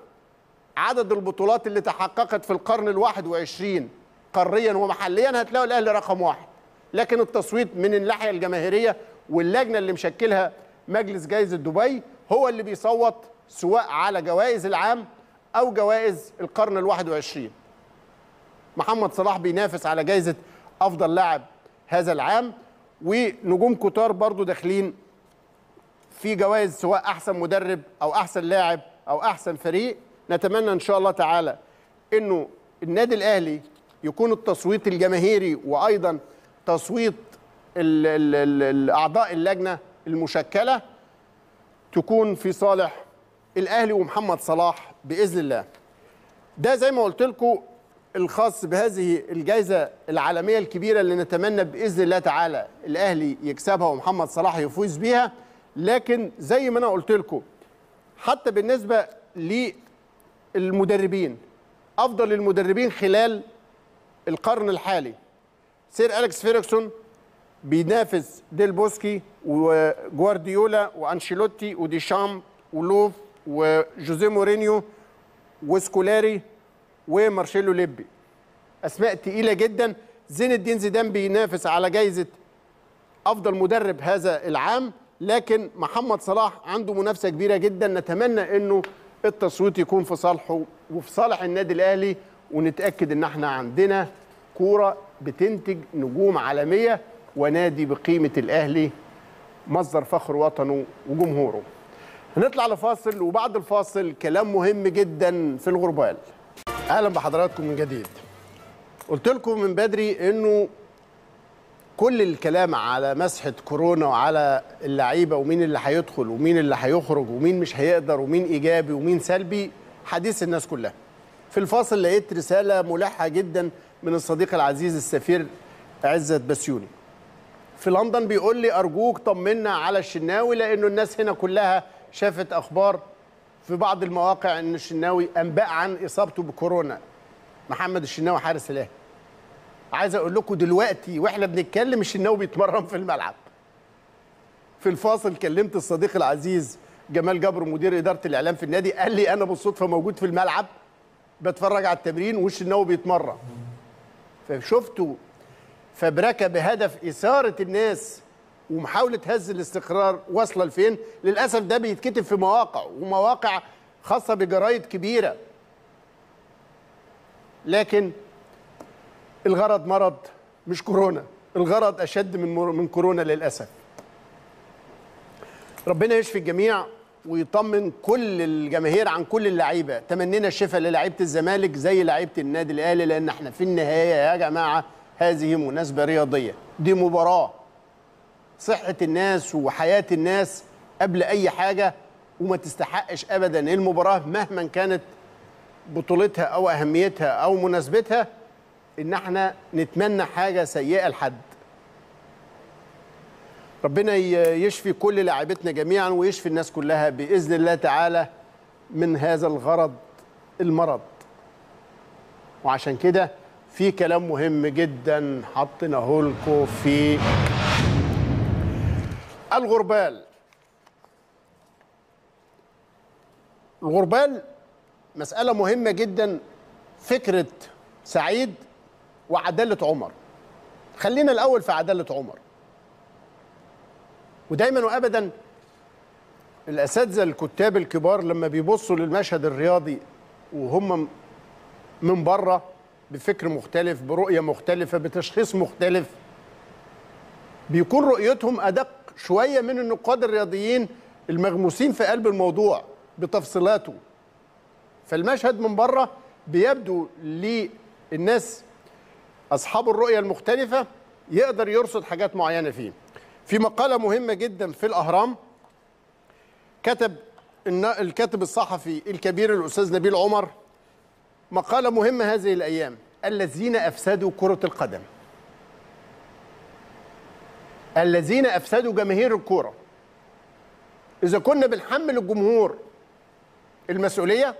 عدد البطولات اللي تحققت في القرن الواحد وعشرين قاريا ومحليا هتلاقوا الاهلي رقم واحد، لكن التصويت من الناحيه الجماهيريه واللجنه اللي مشكلها مجلس جائزه دبي هو اللي بيصوت سواء على جوائز العام او جوائز القرن الواحد وعشرين. محمد صلاح بينافس على جائزة أفضل لاعب هذا العام، ونجوم كتار برضو داخلين في جوائز سواء أحسن مدرب أو أحسن لاعب أو أحسن فريق. نتمنى إن شاء الله تعالى إنه النادي الأهلي يكون التصويت الجماهيري وأيضا تصويت ال ال ال ال أعضاء اللجنة المشكلة تكون في صالح الأهلي ومحمد صلاح بإذن الله. ده زي ما قلت لكم الخاص بهذه الجائزة العالمية الكبيرة اللي نتمنى بإذن الله تعالى الأهلي يكسبها ومحمد صلاح يفوز بيها. لكن زي ما أنا قلت لكم حتى بالنسبة المدربين، افضل المدربين خلال القرن الحالي. سير أليكس فيرجسون بينافس ديل بوسكي وجوارديولا وانشيلوتي وديشام ولوف وجوزيه مورينيو وسكولاري ومارشيلو ليبي، اسماء تقيله جدا. زين الدين زيدان بينافس على جائزه افضل مدرب هذا العام، لكن محمد صلاح عنده منافسه كبيره جدا. نتمنى انه التصويت يكون في صالحه وفي صالح النادي الاهلي، ونتاكد ان احنا عندنا كوره بتنتج نجوم عالميه، ونادي بقيمه الاهلي مصدر فخر وطنه وجمهوره. هنطلع لفاصل، وبعد الفاصل كلام مهم جدا في الغربال. اهلا بحضراتكم من جديد. قلت لكم من بدري انه كل الكلام على مسحه كورونا وعلى اللعيبه ومين اللي هيدخل ومين اللي هيخرج ومين مش هيقدر ومين ايجابي ومين سلبي حديث الناس كلها. في الفاصل لقيت رساله ملحه جدا من الصديق العزيز السفير عزت بسيوني في لندن، بيقول لي ارجوك طمنا على الشناوي، لانه الناس هنا كلها شافت اخبار في بعض المواقع ان الشناوي انباء عن اصابته بكورونا. محمد الشناوي حارس الاهلي، عايز اقول لكم دلوقتي واحنا بنتكلم الشناوي بيتمرن في الملعب. في الفاصل كلمت الصديق العزيز جمال جبر مدير اداره الاعلام في النادي، قال لي انا بالصدفه موجود في الملعب بتفرج على التمرين والشناوي بيتمرن، فشفته فبركه بهدف اثاره الناس ومحاوله هز الاستقرار واصله لفين. للاسف ده بيتكتب في مواقع ومواقع خاصه بجرايد كبيره، لكن الغرض مرض مش كورونا، الغرض اشد من من كورونا للاسف. ربنا يشفي الجميع ويطمن كل الجماهير عن كل اللعيبه، تمنينا الشفاء للاعيبه الزمالك زي لعيبه النادي الاهلي، لان احنا في النهايه يا جماعه هذه مناسبه رياضيه، دي مباراه. صحه الناس وحياه الناس قبل اي حاجه، وما تستحقش ابدا المباراه مهما كانت بطولتها او اهميتها او مناسبتها ان احنا نتمنى حاجه سيئه لحد. ربنا يشفي كل لاعيبتنا جميعا ويشفي الناس كلها باذن الله تعالى من هذا الغرض المرض. وعشان كده في كلام مهم جدا حطيناه لكم في الغربال. الغربال مسألة مهمة جدا، فكرة سعيد وعدالة عمر. خلينا الأول في عدالة عمر. ودايما وأبدا الأساتذة الكتاب الكبار لما بيبصوا للمشهد الرياضي وهم من بره بفكر مختلف، برؤية مختلفة، بتشخيص مختلف، بيكون رؤيتهم أدق شوية من النقاد الرياضيين المغموسين في قلب الموضوع بتفصيلاته. فالمشهد من بره بيبدو للناس أصحاب الرؤية المختلفة يقدر يرصد حاجات معينة فيه. في مقالة مهمة جدا في الأهرام كتب الكاتب الصحفي الكبير الأستاذ نبيل عمر مقالة مهمة هذه الأيام، الذين أفسدوا كرة القدم، الذين أفسدوا جماهير الكرة. إذا كنا بنحمل الجمهور المسؤولية،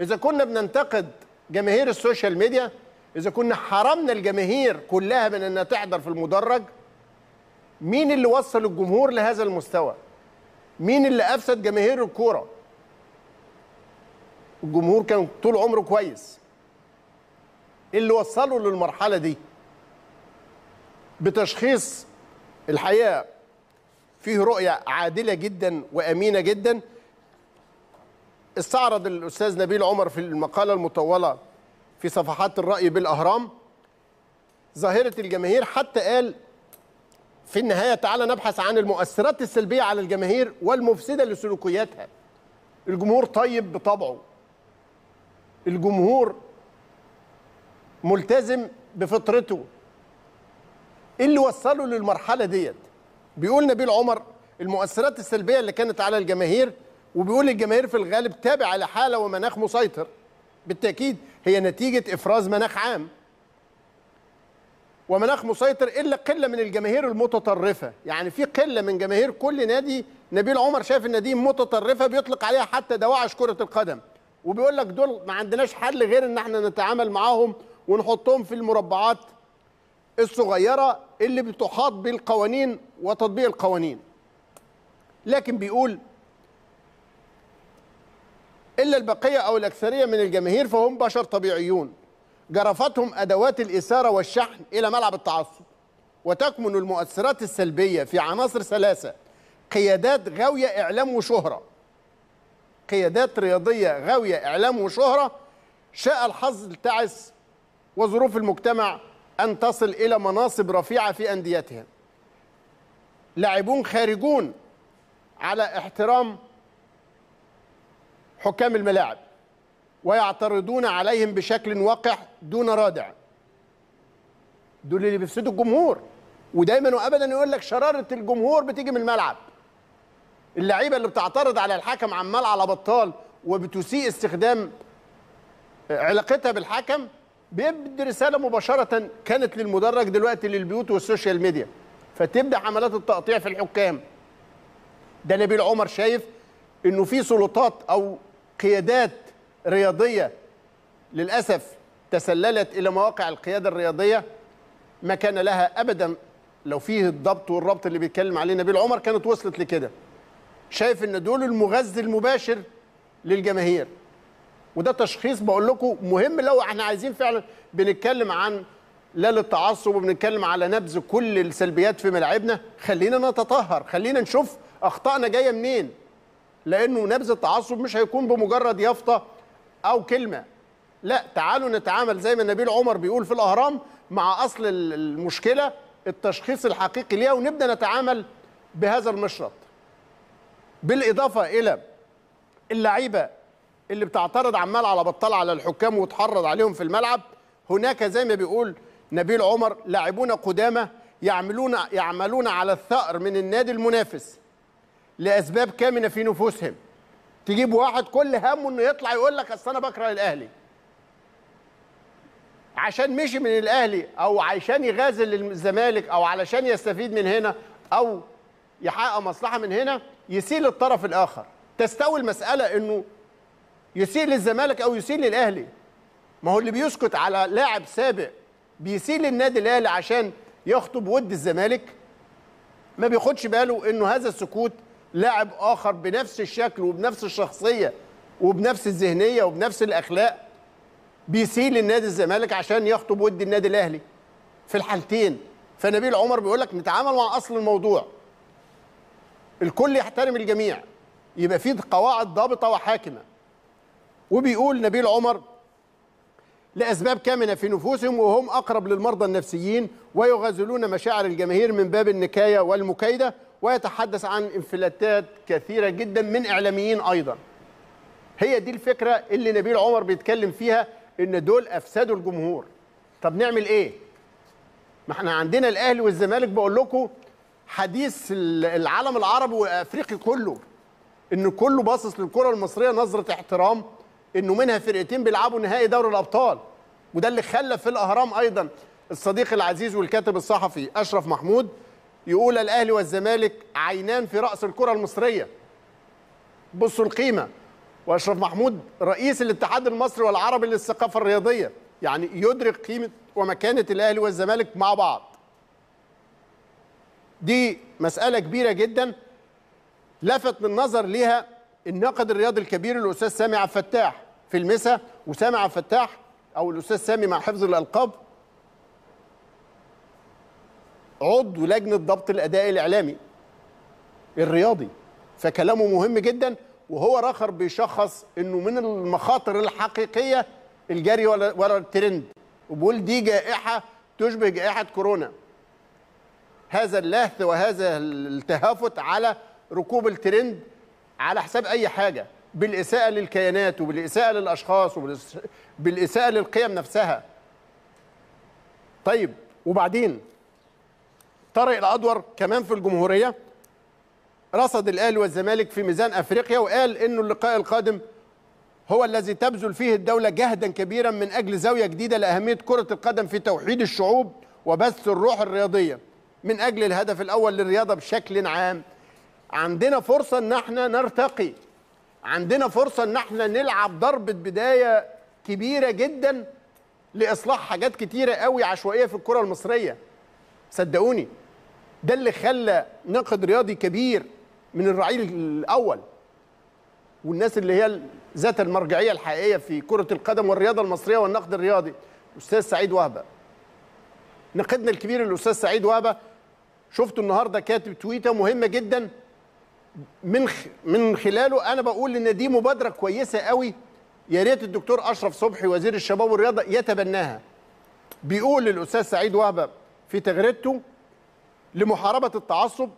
إذا كنا بننتقد جماهير السوشيال ميديا، إذا كنا حرمنا الجماهير كلها من أنها تحضر في المدرج، مين اللي وصل الجمهور لهذا المستوى؟ مين اللي أفسد جماهير الكورة؟ الجمهور كان طول عمره كويس، اللي وصله للمرحلة دي بتشخيص الحقيقة فيه رؤية عادلة جدا وأمينة جدا. استعرض الأستاذ نبيل عمر في المقالة المطولة في صفحات الرأي بالأهرام ظاهرة الجماهير، حتى قال في النهاية تعالى نبحث عن المؤثرات السلبية على الجماهير والمفسدة لسلوكياتها. الجمهور طيب بطبعه، الجمهور ملتزم بفطرته، اللي وصله للمرحلة ديت. بيقول نبيل عمر المؤثرات السلبية اللي كانت على الجماهير، وبيقول الجماهير في الغالب تابعة لحالة ومناخ مسيطر، بالتأكيد هي نتيجة إفراز مناخ عام ومناخ مسيطر، إلا قلة من الجماهير المتطرفة. يعني في قلة من جماهير كل نادي، نبيل عمر شايف النادي متطرفة بيطلق عليها حتى دواعش كرة القدم، وبيقول لك دول ما عندناش حل غير ان احنا نتعامل معاهم ونحطهم في المربعات الصغيره اللي بتحاط بالقوانين وتطبيق القوانين. لكن بيقول الا البقيه او الاكثريه من الجماهير فهم بشر طبيعيون جرفتهم ادوات الاثاره والشحن الى ملعب التعصب، وتكمن المؤثرات السلبيه في عناصر ثلاثه: قيادات غاويه اعلام وشهره، قيادات رياضيه غاويه اعلام وشهره، شاء الحظ التعس وظروف المجتمع ان تصل الى مناصب رفيعه في انديتهم، لاعبون خارجون على احترام حكام الملاعب ويعترضون عليهم بشكل وقح دون رادع. دول اللي بيفسدوا الجمهور، ودايما وابدا يقول لك شراره الجمهور بتيجي من الملعب. اللعيبه اللي بتعترض على الحكم عمال على بطال وبتسيء استخدام علاقتها بالحكم بيبدي رساله مباشره كانت للمدرج دلوقتي للبيوت والسوشيال ميديا، فتبدا عمليات التقطيع في الحكام. ده نبيل عمر شايف انه في سلطات او قيادات رياضيه للاسف تسللت الى مواقع القياده الرياضيه ما كان لها ابدا، لو فيه الضبط والربط اللي بيتكلم عليه نبيل عمر كانت وصلت لكده. شايف ان دول المغذي المباشر للجماهير، وده تشخيص بقول لكم مهم لو احنا عايزين فعلا بنتكلم عن لا للتعصب وبنتكلم على نبذ كل السلبيات في ملاعبنا. خلينا نتطهر، خلينا نشوف اخطائنا جايه منين، لانه نبذ التعصب مش هيكون بمجرد يافطه او كلمه، لا تعالوا نتعامل زي ما نبيل عمر بيقول في الاهرام مع اصل المشكله، التشخيص الحقيقي ليها، ونبدا نتعامل بهذا المشرط. بالاضافه الى اللعيبه اللي بتعترض عمال على بطال على الحكام وتحرض عليهم في الملعب، هناك زي ما بيقول نبيل عمر لاعبون قدامى يعملون يعملون على الثأر من النادي المنافس لاسباب كامنه في نفوسهم. تجيب واحد كل همه انه يطلع يقول لك اصل انا بكره الاهلي، عشان مشي من الاهلي او عشان يغازل الزمالك او علشان يستفيد من هنا او يحقق مصلحه من هنا يسيء للطرف الاخر. تستوي المساله انه يسيء للزمالك او يسيء للاهلي، ما هو اللي بيسكت على لاعب سابق بيسيء للنادي الاهلي عشان يخطب ود الزمالك ما بياخدش باله انه هذا السكوت لاعب اخر بنفس الشكل وبنفس الشخصيه وبنفس الذهنيه وبنفس الاخلاق بيسيء للنادي الزمالك عشان يخطب ود النادي الاهلي في الحالتين. فنبيل عمر بيقول لك نتعامل مع اصل الموضوع، الكل يحترم الجميع، يبقى في قواعد ضابطه وحاكمه. وبيقول نبيل عمر لاسباب كامنه في نفوسهم وهم اقرب للمرضى النفسيين ويغازلون مشاعر الجماهير من باب النكايه والمكايده، ويتحدث عن انفلاتات كثيره جدا من اعلاميين ايضا. هي دي الفكره اللي نبيل عمر بيتكلم فيها ان دول افسدوا الجمهور. طب نعمل ايه؟ ما احنا عندنا الاهلي والزمالك بقول لكم حديث العالم العربي وافريقي كله، ان كله باصص للكره المصريه نظره احترام، انه منها فرقتين بيلعبوا نهائي دوري الابطال، وده اللي خلى في الاهرام ايضا الصديق العزيز والكاتب الصحفي اشرف محمود يقول الاهلي والزمالك عينان في راس الكره المصريه. بصوا القيمه. واشرف محمود رئيس الاتحاد المصري والعربي للثقافه الرياضيه، يعني يدرك قيمه ومكانه الاهلي والزمالك مع بعض. دي مساله كبيره جدا لفت من نظر ليها الناقد الرياضي الكبير الاستاذ سامي عبد الفتاح في المسا. وسامي عبد الفتاح او الاستاذ سامي مع حفظ الالقاب عضو لجنه ضبط الاداء الاعلامي الرياضي، فكلامه مهم جدا، وهو راخر بيشخص انه من المخاطر الحقيقيه الجري ورا الترند، وبيقول دي جائحه تشبه جائحه كورونا، هذا اللهث وهذا التهافت على ركوب الترند على حساب اي حاجه، بالاساءه للكيانات وبالاساءه للاشخاص وبالاساءه للقيم نفسها. طيب وبعدين طارق الأدور كمان في الجمهوريه رصد الاهلي والزمالك في ميزان افريقيا، وقال انه اللقاء القادم هو الذي تبذل فيه الدوله جهدا كبيرا من اجل زاويه جديده لاهميه كره القدم في توحيد الشعوب وبث الروح الرياضيه من اجل الهدف الاول للرياضه بشكل عام. عندنا فرصه ان احنا نرتقي، عندنا فرصه ان احنا نلعب ضربه بدايه كبيره جدا لاصلاح حاجات كتيره قوي عشوائيه في الكره المصريه. صدقوني ده اللي خلى ناقد رياضي كبير من الرعيل الاول والناس اللي هي ذات المرجعيه الحقيقيه في كره القدم والرياضه المصريه والنقد الرياضي الاستاذ سعيد وهبة. ناقدنا الكبير الاستاذ سعيد وهبة شفته النهارده كاتب تويته مهمه جدا من من خلاله انا بقول ان دي مبادره كويسه قوي يا ريت الدكتور اشرف صبحي وزير الشباب والرياضه يتبناها. بيقول للاستاذ سعيد وهبة في تغريدته لمحاربه التعصب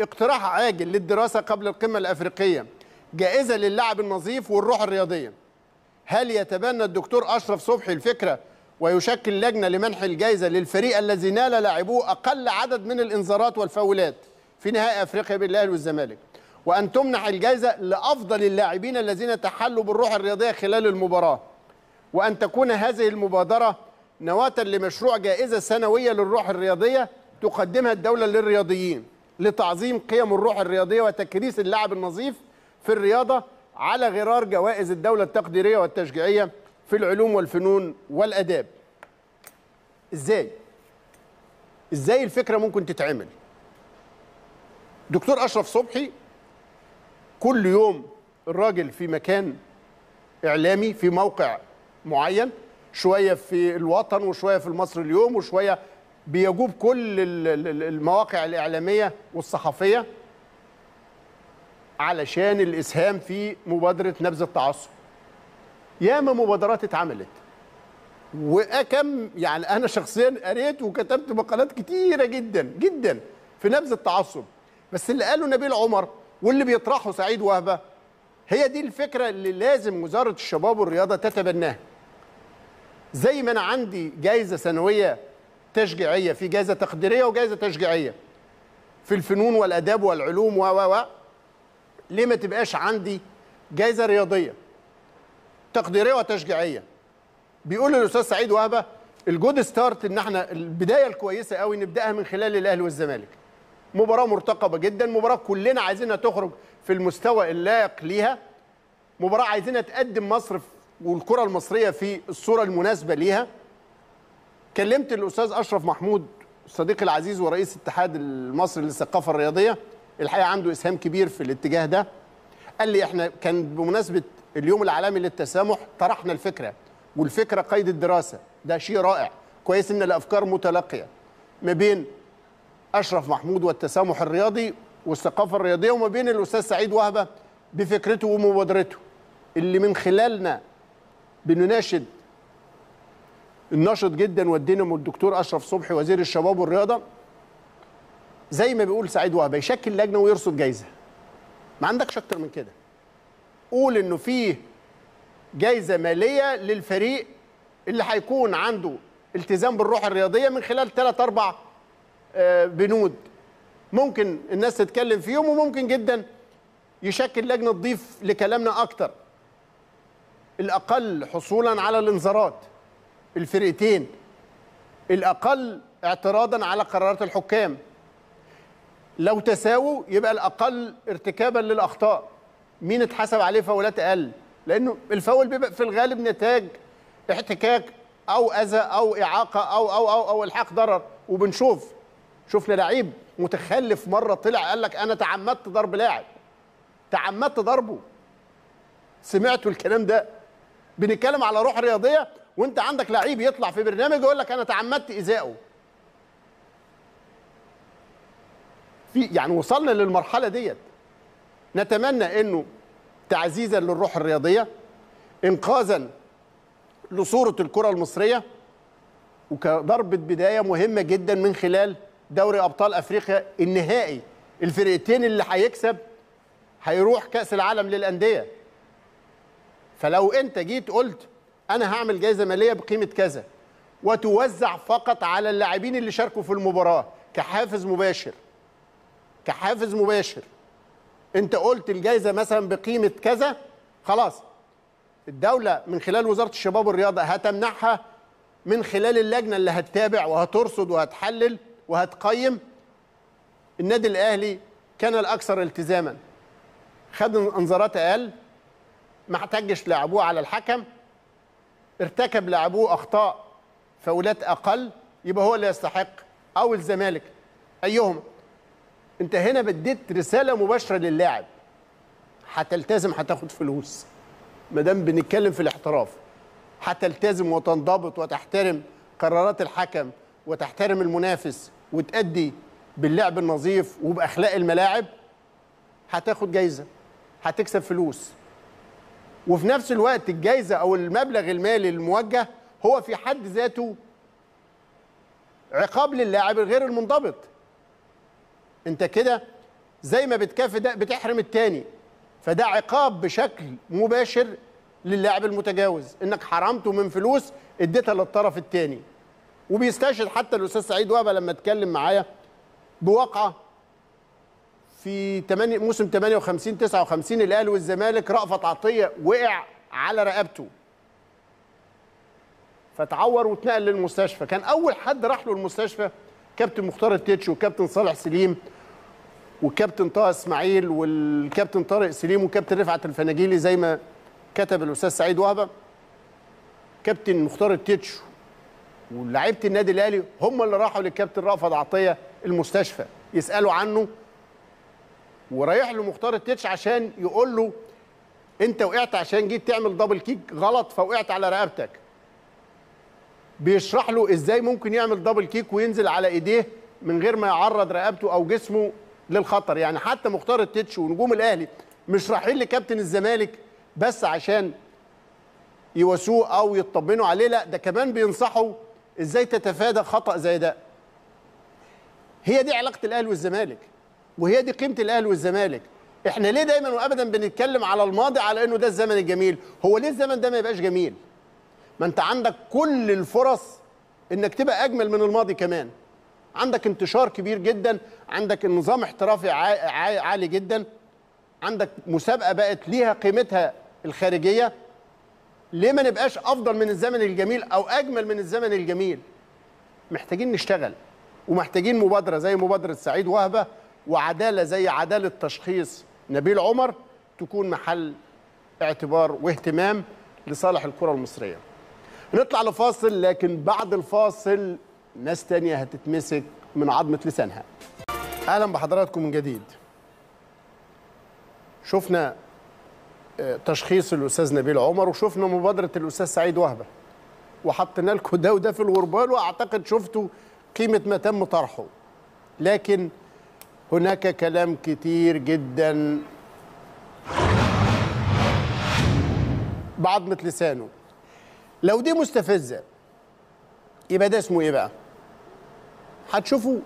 اقتراح عاجل للدراسه قبل القمه الافريقيه جائزه للعب النظيف والروح الرياضيه. هل يتبنى الدكتور اشرف صبحي الفكره ويشكل لجنه لمنح الجائزه للفريق الذي نال لاعبوه اقل عدد من الانذارات والفاولات في نهائي افريقيا بين الاهلي والزمالك وان تمنح الجائزه لافضل اللاعبين الذين تحلوا بالروح الرياضيه خلال المباراه وان تكون هذه المبادره نواه لمشروع جائزه سنويه للروح الرياضيه تقدمها الدوله للرياضيين لتعظيم قيم الروح الرياضيه وتكريس اللعب النظيف في الرياضه على غرار جوائز الدوله التقديريه والتشجيعيه في العلوم والفنون والاداب. ازاي؟ ازاي الفكره ممكن تتعمل؟ دكتور اشرف صبحي كل يوم الراجل في مكان اعلامي في موقع معين، شويه في الوطن وشويه في المصري اليوم وشويه بيجوب كل المواقع الاعلاميه والصحفيه علشان الاسهام في مبادره نبذ التعصب. ياما مبادرات اتعملت وكم، يعني انا شخصيا قريت وكتبت مقالات كتيره جدا جدا في نبذ التعصب، بس اللي قاله نبيل عمر واللي بيطرحه سعيد وهبة هي دي الفكره اللي لازم وزاره الشباب والرياضه تتبناها. زي ما انا عندي جائزه سنويه تشجيعيه، في جائزه تقديريه وجائزه تشجيعيه في الفنون والاداب والعلوم و و ليه ما تبقاش عندي جائزه رياضيه تقديريه وتشجيعيه؟ بيقول الاستاذ سعيد وهبة الجود ستارت ان احنا البدايه الكويسه قوي نبداها من خلال الاهلي والزمالك. مباراه مرتقبه جدا، مباراه كلنا عايزينها تخرج في المستوى اللائق ليها، مباراه عايزينها تقدم مصر والكره المصريه في الصوره المناسبه ليها. كلمت الاستاذ اشرف محمود صديقي العزيز ورئيس الاتحاد المصري للثقافه الرياضيه، الحقيقه عنده اسهام كبير في الاتجاه ده. قال لي احنا كان بمناسبه اليوم العالمي للتسامح طرحنا الفكره والفكره قيد الدراسه، ده شيء رائع، كويس ان الافكار متلاقيه ما بين اشرف محمود والتسامح الرياضي والثقافه الرياضيه وما بين الاستاذ سعيد وهبة بفكرته ومبادرته اللي من خلالنا بنناشد الناشط جدا والدينامو الدكتور اشرف صبحي وزير الشباب والرياضه زي ما بيقول سعيد وهبة يشكل لجنه ويرصد جايزه. ما عندكش اكتر من كده. قول انه فيه جايزه ماليه للفريق اللي هيكون عنده التزام بالروح الرياضيه من خلال ثلاث اربع بنود ممكن الناس تتكلم فيهم، وممكن جدا يشكل لجنه تضيف لكلامنا اكتر. الاقل حصولا على الانذارات الفرقتين، الاقل اعتراضا على قرارات الحكام، لو تساووا يبقى الاقل ارتكابا للاخطاء، مين اتحسب عليه فاولات اقل، لانه الفاول بيبقى في الغالب نتاج احتكاك او اذى او اعاقه او او او او الحاق ضرر. وبنشوف شفنا لعيب متخلف مره طلع قال لك انا تعمدت ضرب لاعب، تعمدت ضربه. سمعتوا الكلام ده؟ بنتكلم على روح رياضيه وانت عندك لعيب يطلع في برنامج يقول لك انا تعمدت ايذائه. في يعني وصلنا للمرحله ديت. نتمنى انه تعزيزا للروح الرياضيه، انقاذا لصوره الكره المصريه، وكضربه بدايه مهمه جدا من خلال دوري ابطال افريقيا النهائي، الفرقتين اللي هيكسب هيروح كاس العالم للانديه. فلو انت جيت قلت انا هعمل جائزه ماليه بقيمه كذا وتوزع فقط على اللاعبين اللي شاركوا في المباراه كحافز مباشر، كحافز مباشر انت قلت الجائزه مثلا بقيمه كذا، خلاص الدوله من خلال وزاره الشباب والرياضه هتمنحها من خلال اللجنه اللي هتتابع وهترصد وهتحلل وهتقيم. النادي الاهلي كان الاكثر التزاما، خد انذارات اقل، ما احتجش لعبوه على الحكم، ارتكب لعبوه اخطاء فاولات اقل، يبقى هو اللي يستحق او الزمالك ايهم. انت هنا بديت رساله مباشره للاعب، هتلتزم هتاخد فلوس، ما دام بنتكلم في الاحتراف هتلتزم وتنضبط وتحترم قرارات الحكم وتحترم المنافس وتأدي باللعب النظيف وبأخلاق الملاعب، هتاخد جايزة، هتكسب فلوس، وفي نفس الوقت الجايزة أو المبلغ المالي الموجه هو في حد ذاته عقاب للاعب الغير المنضبط. أنت كده زي ما بتكافئ ده بتحرم التاني، فده عقاب بشكل مباشر للاعب المتجاوز، انك حرمته من فلوس اديتها للطرف الثاني. وبيستشهد حتى الاستاذ سعيد وهبة لما اتكلم معايا بواقعه في موسم ثمانية وخمسين تسعة وخمسين الاهلي والزمالك، رأفت عطية وقع على رقبته فتعور واتنقل للمستشفى، كان اول حد راح له المستشفى كابتن مختار التتش وكابتن صالح سليم وكابتن طه اسماعيل والكابتن طارق سليم وكابتن رفعت الفناجيلي، زي ما كتب الاستاذ سعيد وهبة كابتن مختار التتش ولاعيبه النادي الاهلي هم اللي راحوا للكابتن رأفت عطية المستشفى يسالوا عنه، ورايح له مختار التتش عشان يقول له انت وقعت عشان جيت تعمل دبل كيك غلط فوقعت على رقبتك، بيشرح له ازاي ممكن يعمل دبل كيك وينزل على ايديه من غير ما يعرض رقبته او جسمه للخطر. يعني حتى مختار التتش ونجوم الاهلي مش رايحين لكابتن الزمالك بس عشان يواسوه او يطمنوا عليه، لا ده كمان بينصحوا ازاي تتفادى خطأ زي ده. هي دي علاقة الاهلي والزمالك، وهي دي قيمة الاهلي والزمالك. احنا ليه دايما وابدا بنتكلم على الماضي على انه ده الزمن الجميل؟ هو ليه الزمن ده ما يبقاش جميل؟ ما انت عندك كل الفرص انك تبقى اجمل من الماضي، كمان عندك انتشار كبير جدا، عندك نظام احترافي عالي جدا، عندك مسابقة بقت ليها قيمتها الخارجية. ليه ما نبقاش أفضل من الزمن الجميل أو أجمل من الزمن الجميل؟ محتاجين نشتغل ومحتاجين مبادرة زي مبادرة سعيد وهبة، وعدالة زي عدالة تشخيص نبيل عمر تكون محل اعتبار واهتمام لصالح الكرة المصرية. نطلع لفاصل، لكن بعد الفاصل ناس تانية هتتمسك من عظمة لسانها. أهلا بحضراتكم من جديد. شفنا تشخيص الأستاذ نبيل عمر وشفنا مبادرة الأستاذ سعيد وهبة وحطينا لكم ده وده في الغربال، وأعتقد شفتوا قيمة ما تم طرحه، لكن هناك كلام كتير جدا بعضمة لسانه. لو دي مستفزة يبقى ده اسمه إيه بقى؟ هتشوفوا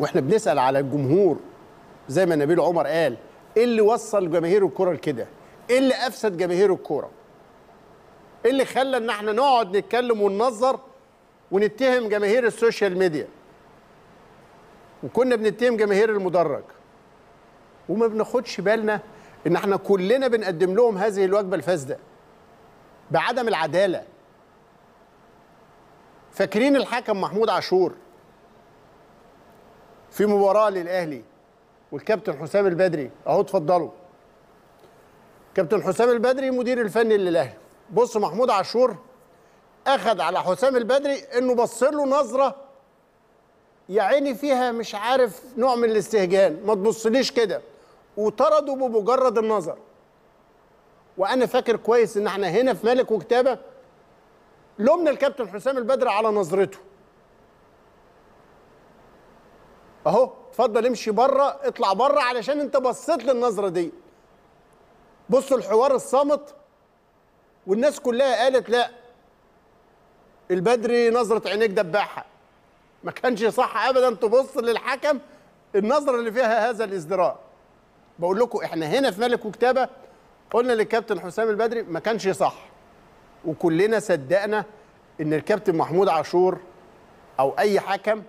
وإحنا بنسأل على الجمهور زي ما نبيل عمر قال، ايه اللي وصل جماهير الكوره لكده؟ ايه اللي افسد جماهير الكوره؟ ايه اللي خلى ان احنا نقعد نتكلم وننظر ونتهم جماهير السوشيال ميديا؟ وكنا بنتهم جماهير المدرج وما بناخدش بالنا ان احنا كلنا بنقدم لهم هذه الوجبه الفاسده بعدم العداله. فاكرين الحكم محمود عاشور في مباراه للاهلي والكابتن حسام البدري، اهو اتفضلوا. كابتن حسام البدري مدير الفني للاهلي، بص محمود عاشور اخذ على حسام البدري انه بص له نظره يا عيني فيها مش عارف نوع من الاستهجان، ما تبصليش كده، وطرده بمجرد النظر. وانا فاكر كويس ان احنا هنا في ملك وكتابه لومنا الكابتن حسام البدري على نظرته. اهو اتفضل امشي بره، اطلع بره علشان انت بصيت للنظره دي. بصوا الحوار الصامت والناس كلها قالت لا البدري نظره عينيك دباحه، ما كانش صح ابدا تبص للحكم النظره اللي فيها هذا الازدراء. بقول لكم احنا هنا في ملك وكتابه قلنا للكابتن حسام البدري ما كانش صح، وكلنا صدقنا ان الكابتن محمود عاشور او اي حكم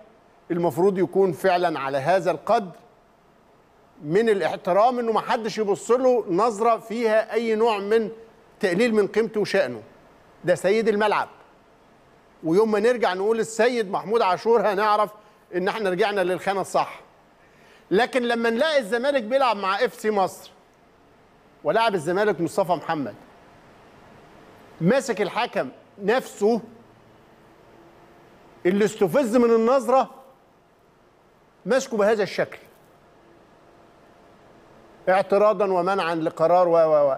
المفروض يكون فعلا على هذا القدر من الاحترام انه ما حدش يبص له نظره فيها اي نوع من تقليل من قيمته وشأنه. ده سيد الملعب، ويوم ما نرجع نقول السيد محمود عاشور هنعرف ان احنا رجعنا للخانه الصح. لكن لما نلاقي الزمالك بيلعب مع اف سي مصر ولاعب الزمالك مصطفى محمد. ماسك الحكم نفسه اللي استفز من النظرة، ماسكه بهذا الشكل اعتراضا ومنعا لقرار و و و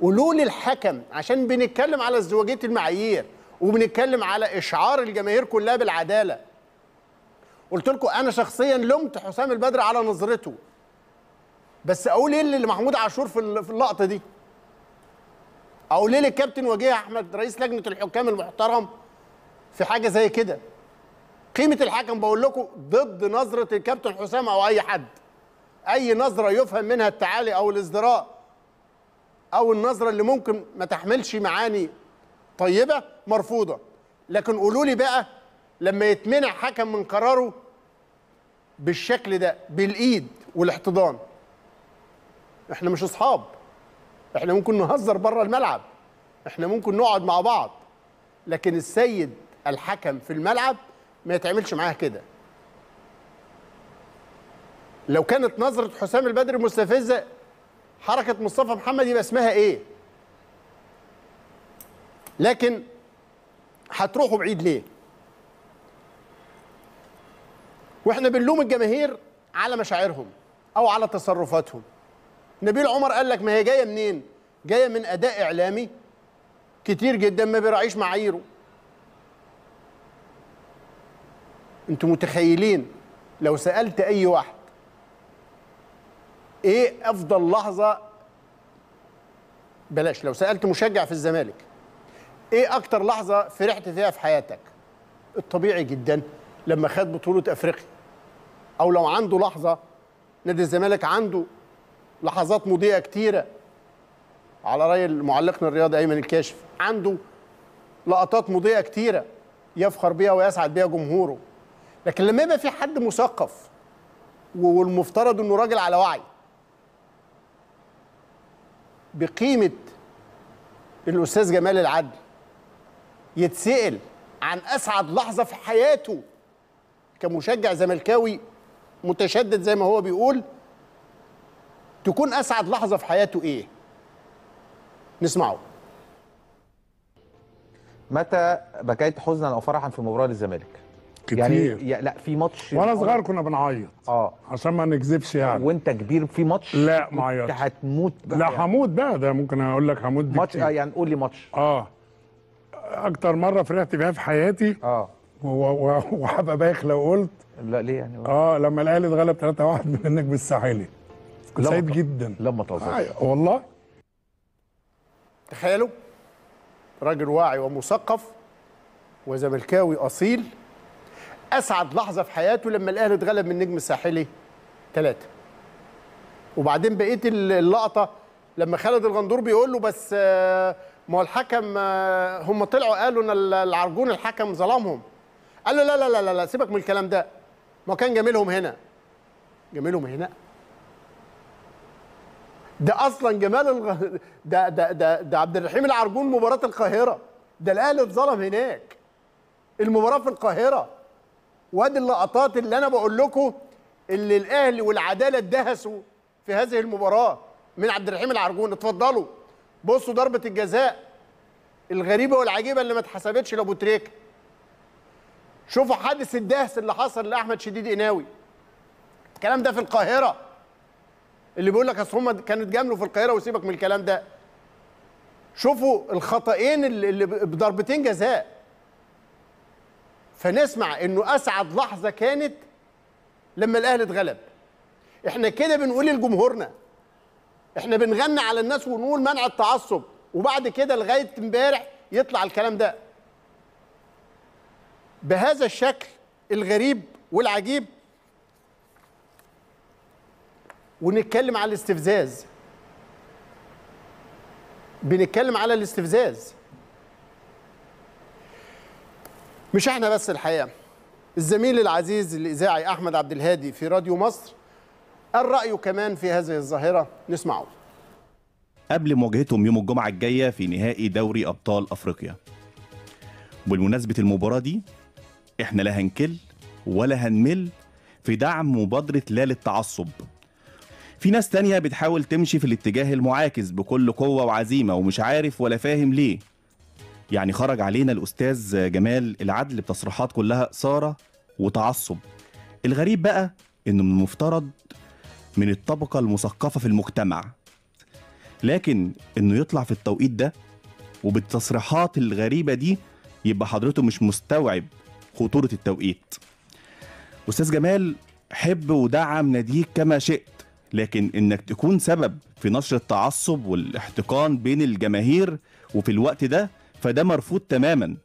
قولوا للحكم، عشان بنتكلم على ازدواجية المعايير وبنتكلم على إشعار الجماهير كلها بالعدالة. قلت لكم أنا شخصيا لمت حسام البدري على نظرته، بس أقول إيه لمحمود عاشور في اللقطة دي؟ أقول إيه للكابتن وجيه أحمد رئيس لجنة الحكام المحترم في حاجة زي كده؟ قيمة الحكم بقول لكم ضد نظرة الكابتن حسام أو أي حد، أي نظرة يفهم منها التعالي أو الازدراء أو النظرة اللي ممكن ما تحملش معاني طيبة مرفوضة. لكن قولوا لي بقى لما يتمنع حكم من قراره بالشكل ده بالإيد والاحتضان، احنا مش اصحاب، احنا ممكن نهزر بره الملعب، احنا ممكن نقعد مع بعض، لكن السيد الحكم في الملعب ما يتعملش معاه كده. لو كانت نظرة حسام البدري مستفزة، حركة مصطفى محمد يبقى اسمها ايه؟ لكن هتروحوا بعيد ليه؟ واحنا بنلوم الجماهير على مشاعرهم او على تصرفاتهم. نبيل عمر قال لك ما هي جايه منين؟ جايه من اداء اعلامي كتير جدا ما بيراعيش معاييره. انتم متخيلين لو سالت اي واحد ايه افضل لحظه، بلاش، لو سالت مشجع في الزمالك ايه اكتر لحظه فرحت فيها في حياتك؟ الطبيعي جدا لما خد بطوله افريقيا، او لو عنده لحظه، نادي الزمالك عنده لحظات مضيئه كتيره على راي معلقنا الرياضي ايمن الكاشف، عنده لقطات مضيئه كتيره يفخر بيها ويسعد بيها جمهوره. لكن لما يبقى في حد مثقف والمفترض انه راجل على وعي بقيمه الاستاذ جمال العدل يتسأل عن اسعد لحظه في حياته كمشجع زملكاوي متشدد زي ما هو بيقول، تكون أسعد لحظة في حياته إيه؟ نسمعه. متى بكيت حزنا أو فرحا في مباراة للزمالك؟ كتير يعني، لا في ماتش وأنا صغير كنا بنعيط اه عشان ما نكذبش يعني، وأنت كبير في ماتش لا ما عيطتش، أنت هتموت بقى. لا هموت بقى، ده ممكن أقول لك هموت بكتير. ماتش يعني قول لي ماتش اه أكتر مرة فرحت بيها في حياتي اه وهبقى بايخ لو قلت لا ليه يعني اه لما الأهلي اتغلب ثلاثة واحد من النجم الساحلي، كنت سعيد جدا لما توصل والله. تخيلوا راجل واعي ومثقف وزملكاوي اصيل اسعد لحظه في حياته لما الاهلي اتغلب من النجم الساحلي ثلاثة. وبعدين بقيت اللقطه لما خالد الغندور بيقول له بس ما هو الحكم، هم طلعوا قالوا ان العرجون الحكم ظلمهم، قال له لا لا لا لا, لا سيبك من الكلام ده، ما كان جميلهم هنا. جميلهم هنا ده اصلا جمال الغ... ده ده ده ده عبد الرحيم العرجون مباراه القاهره، ده الاهلي اتظلم هناك، المباراه في القاهره، وادي اللقطات اللي انا بقول لكم اللي الاهلي والعداله اتدهسوا في هذه المباراه من عبد الرحيم العرجون. اتفضلوا بصوا ضربه الجزاء الغريبه والعجيبه اللي ما اتحسبتش لابو تريكه، شوفوا حادث الدهس اللي حصل لاحمد شديد قناوي. الكلام ده في القاهره، اللي بيقول لك اصل هم كانوا اتجاملوا في القاهره وسيبك من الكلام ده. شوفوا الخطأين اللي بضربتين جزاء. فنسمع انه اسعد لحظه كانت لما الاهلي اتغلب. احنا كده بنقول لجمهورنا، احنا بنغني على الناس ونقول منع التعصب، وبعد كده لغايه امبارح يطلع الكلام ده بهذا الشكل الغريب والعجيب، ونتكلم على الاستفزاز. بنتكلم على الاستفزاز. مش احنا بس الحقيقه. الزميل العزيز الاذاعي احمد عبد الهادي في راديو مصر قال رايه كمان في هذه الظاهره، نسمعه. قبل مواجهتهم يوم الجمعه الجايه في نهائي دوري ابطال افريقيا. وبالمناسبه المباراه دي احنا لا هنكل ولا هنمل في دعم مبادره لا للتعصب. في ناس تانية بتحاول تمشي في الاتجاه المعاكس بكل قوة وعزيمة ومش عارف ولا فاهم ليه. يعني خرج علينا الأستاذ جمال العدل بتصريحات كلها إثارة وتعصب. الغريب بقى إنه من المفترض من الطبقة المثقفة في المجتمع، لكن إنه يطلع في التوقيت ده وبالتصريحات الغريبة دي يبقى حضرته مش مستوعب خطورة التوقيت. أستاذ جمال، حب ودعم ناديك كما شئت، لكن إنك تكون سبب في نشر التعصب والاحتقان بين الجماهير وفي الوقت ده فده مرفوض تماما.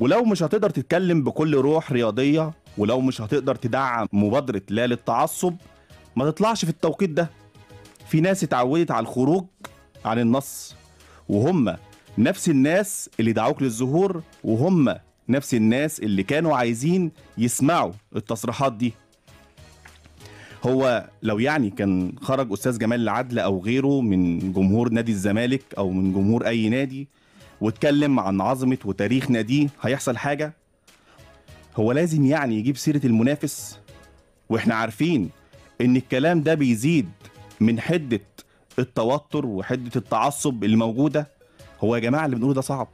ولو مش هتقدر تتكلم بكل روح رياضية، ولو مش هتقدر تدعم مبادرة لا للتعصب، ما تطلعش في التوقيت ده. في ناس اتعودت على الخروج عن النص، وهم نفس الناس اللي دعوك للظهور، وهم نفس الناس اللي كانوا عايزين يسمعوا التصريحات دي. هو لو يعني كان خرج أستاذ جمال العدل أو غيره من جمهور نادي الزمالك أو من جمهور أي نادي واتكلم عن عظمة وتاريخ ناديه، هيحصل حاجة؟ هو لازم يعني يجيب سيرة المنافس؟ وإحنا عارفين إن الكلام ده بيزيد من حدة التوتر وحدة التعصب اللي موجودة. هو يا جماعة اللي بنقوله ده صعب،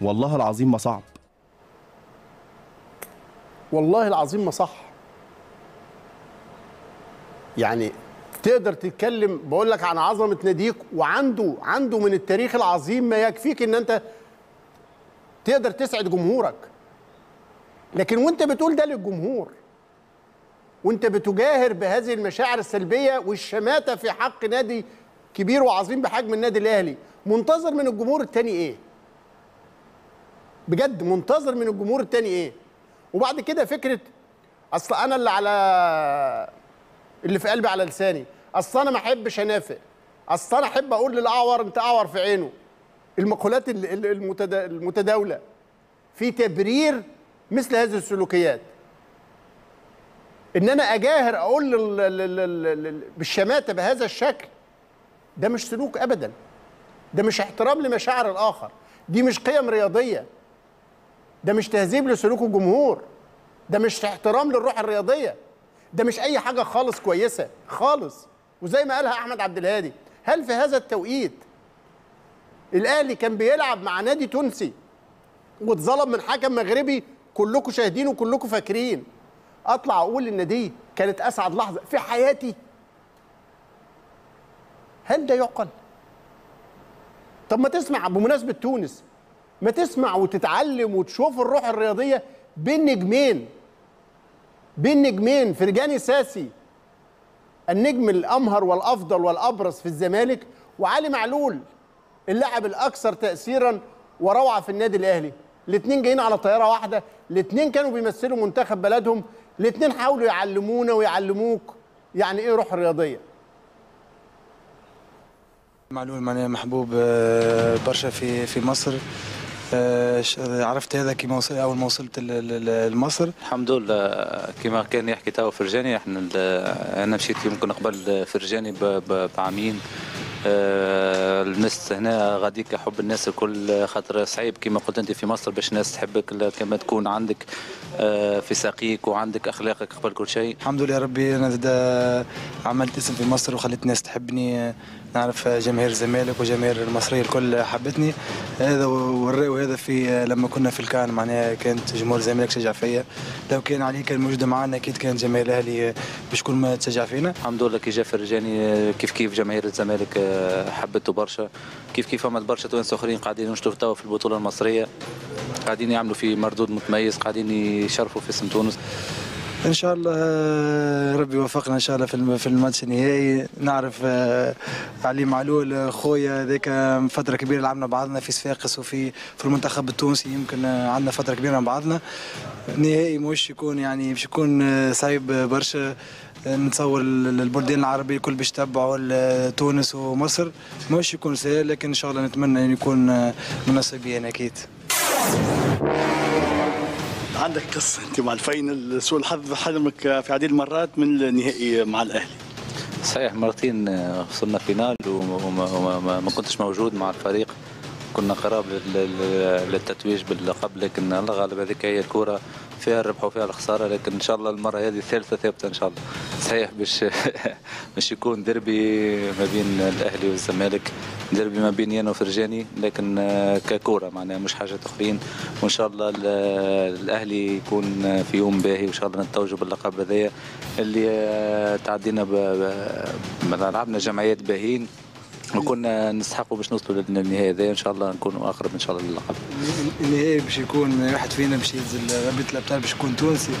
والله العظيم ما صعب، والله العظيم ما صح. يعني تقدر تتكلم، بقول لك عن عظمه ناديك، وعنده عنده من التاريخ العظيم ما يكفيك ان انت تقدر تسعد جمهورك، لكن وانت بتقول ده للجمهور وانت بتجاهر بهذه المشاعر السلبيه والشماته في حق نادي كبير وعظيم بحجم النادي الاهلي، منتظر من الجمهور التاني ايه؟ بجد منتظر من الجمهور التاني ايه؟ وبعد كده فكره اصل انا اللي على اللي في قلبي على لساني، اصل انا ما احبش انافق، اصل انا احب اقول للاعور انت اعور في عينه. المقولات المتداوله في تبرير مثل هذه السلوكيات، ان انا اجاهر اقول بالشماته بهذا الشكل، ده مش سلوك ابدا، ده مش احترام لمشاعر الاخر، دي مش قيم رياضيه، ده مش تهذيب لسلوك الجمهور، ده مش احترام للروح الرياضيه، ده مش اي حاجه خالص كويسه خالص. وزي ما قالها احمد عبد الهادي، هل في هذا التوقيت الاهلي كان بيلعب مع نادي تونسي واتظلم من حكم مغربي؟ كلكم شاهدين وكلكم فاكرين. اطلع اقول ان دي كانت اسعد لحظه في حياتي؟ هل ده يعقل؟ طب ما تسمع بمناسبه تونس، ما تسمع وتتعلم وتشوف الروح الرياضيه بين نجمين، بين نجمين فرجاني ساسي النجم الأمهر والأفضل والأبرز في الزمالك، وعلي معلول اللاعب الأكثر تأثيرا وروعة في النادي الأهلي. الاثنين جايين على طيارة واحدة، الاثنين كانوا بيمثلوا منتخب بلدهم، الاثنين حاولوا يعلمونا ويعلموك يعني إيه روح رياضية. معلول معناه محبوب برشا في في مصر، عرفت هذا كيما وصل اول ما وصلت لمصر. الحمد لله كيما كان يحكي توا فرجاني، احنا انا مشيت يمكن قبل فرجاني بعامين. الناس هنا غاديك حب الناس الكل، خاطر صعيب كيما قلت انت في مصر باش الناس تحبك كما تكون عندك في ساقيك وعندك اخلاقك قبل كل شيء. الحمد لله ربي انا عملت اسم في مصر وخليت الناس تحبني، نعرف جماهير الزمالك وجماهير المصريه الكل حبتني. هذا وراو هذا في لما كنا في الكان، معناها كانت جمهور الزمالك شجع فيا، لو كان علي كان موجود معنا اكيد كان جماهير الاهلي باش تكون ما تشجع فينا. الحمد لله كي جا فرجاني كيف كيف جماهير الزمالك حبته برشا، كيف كيف فما برشا توانسه اخرين قاعدين نشوفوا توا في البطوله المصريه قاعدين يعملوا في مردود متميز، قاعدين يشرفوا في اسم تونس. ان شاء الله ربي يوفقنا ان شاء الله في في الماتش النهائي. نعرف علي معلول خويا، ذاك فتره كبيره لعبنا بعضنا في صفاقس وفي في المنتخب التونسي، يمكن عندنا فتره كبيره مع بعضنا. النهائي مش يكون يعني مش يكون صعيب برشا، نتصور البلدان العربيه الكل باش تتبعوا تونس ومصر، مش يكون سهل، لكن ان شاء الله نتمنى ان يكون مناسبين اكيد. عندك قصه انت مع الفاينل، سوء الحظ حلمك في عديد المرات من النهائي مع الاهلي. صحيح مرتين وصلنا فينال وما كنتش موجود مع الفريق، كنا قراب للتتويج باللقب، لكن الله غالب هذيك هي الكره، فيها الربح وفيها الخساره، لكن ان شاء الله المره هذه الثالثه ثابته ان شاء الله. صحيح باش باش يكون ديربي ما بين الاهلي والزمالك، ديربي ما بين يانا وفرجاني، لكن ككوره معناها مش حاجه اخرين. وان شاء الله الاهلي يكون في يوم باهي، وان شاء الله نتوجوا باللقب هذايا اللي تعدينا لعبنا جمعيات باهيين وكنا نستحقوا باش نوصلوا للنهايه هذايا. ان شاء الله نكونوا اقرب ان شاء الله للقب. النهايه باش يكون واحد فينا باش ينزل رابطه الابطال باش يكون تونسي،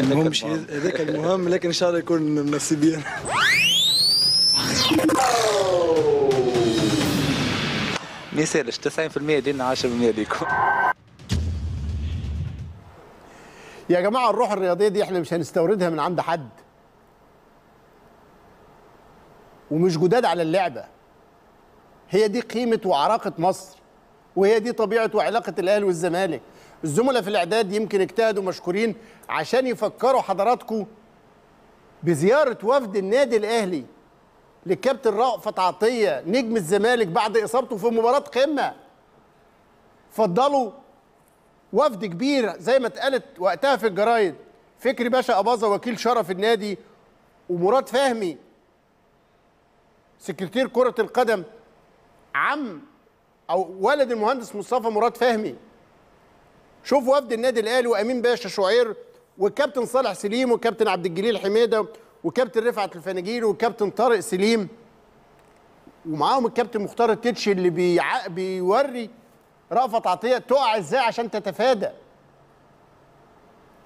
المهم هذاك المهم، لكن ان شاء الله يكون مناسبين. ما يسالش تسعين بالمئة لينا عشرة بالمئة ليكم. يا جماعه الروح الرياضيه دي احنا مش هنستوردها من عند حد، ومش جداد على اللعبه، هي دي قيمه وعراقه مصر، وهي دي طبيعه وعلاقه الاهلي والزمالك. الزملاء في الاعداد يمكن اجتهدوا مشكورين عشان يفكروا حضراتكم بزياره وفد النادي الاهلي للكابتن رأفت عطية نجم الزمالك بعد اصابته في مباراه قمه. فضلوا وفد كبير زي ما اتقالت وقتها في الجرايد، فكري باشا اباظه وكيل شرف النادي، ومراد فهمي سكرتير كره القدم، عم او والد المهندس مصطفى مراد فهمي. شوف وفد النادي الاهلي وامين باشا شعير والكابتن صالح سليم والكابتن عبد الجليل حميده والكابتن رفعت الفناجيل والكابتن طارق سليم، ومعاهم الكابتن مختار التتش اللي بيع... بيوري رأفت عطيه تقع ازاي عشان تتفادى.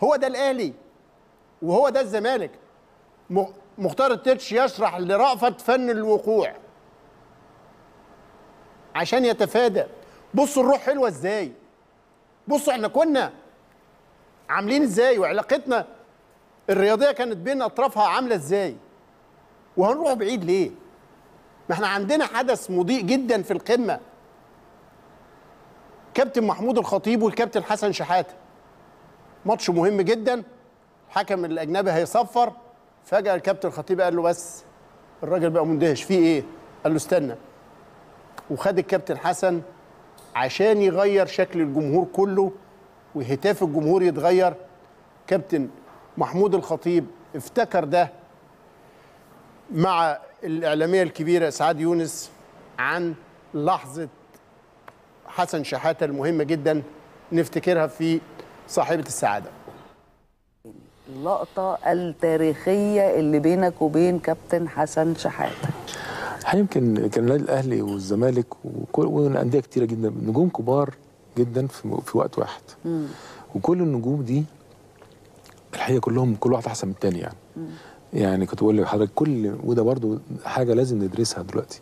هو ده الاهلي وهو ده الزمالك. م... مختار التتش يشرح لرأفت فن الوقوع عشان يتفادى. بصوا الروح حلوه ازاي، بصوا احنا كنا عاملين ازاي وعلاقتنا الرياضيه كانت بين اطرافها عامله ازاي، وهنروح بعيد ليه؟ ما احنا عندنا حدث مضيء جدا في القمه، كابتن محمود الخطيب والكابتن حسن شحاتة، ماتش مهم جدا، الحكم الاجنبي هيصفر، فجاه الكابتن الخطيب قال له بس. الراجل بقى مندهش، فيه ايه؟ قال له استنى، وخد الكابتن حسن عشان يغير شكل الجمهور كله وهتاف الجمهور يتغير. كابتن محمود الخطيب افتكر ده مع الإعلامية الكبيرة سعاد يونس عن لحظة حسن شحاتة المهمة جدا نفتكرها في صاحبة السعادة. اللقطة التاريخية اللي بينك وبين كابتن حسن شحاتة. يمكن كان النادي الاهلي والزمالك وانديه كتيره جدا نجوم كبار جدا في, في وقت واحد. مم. وكل النجوم دي الحقيقه كلهم كل واحد احسن من الثاني يعني. مم. يعني كنت بقول لحضرتك كل، وده برضو حاجه لازم ندرسها دلوقتي.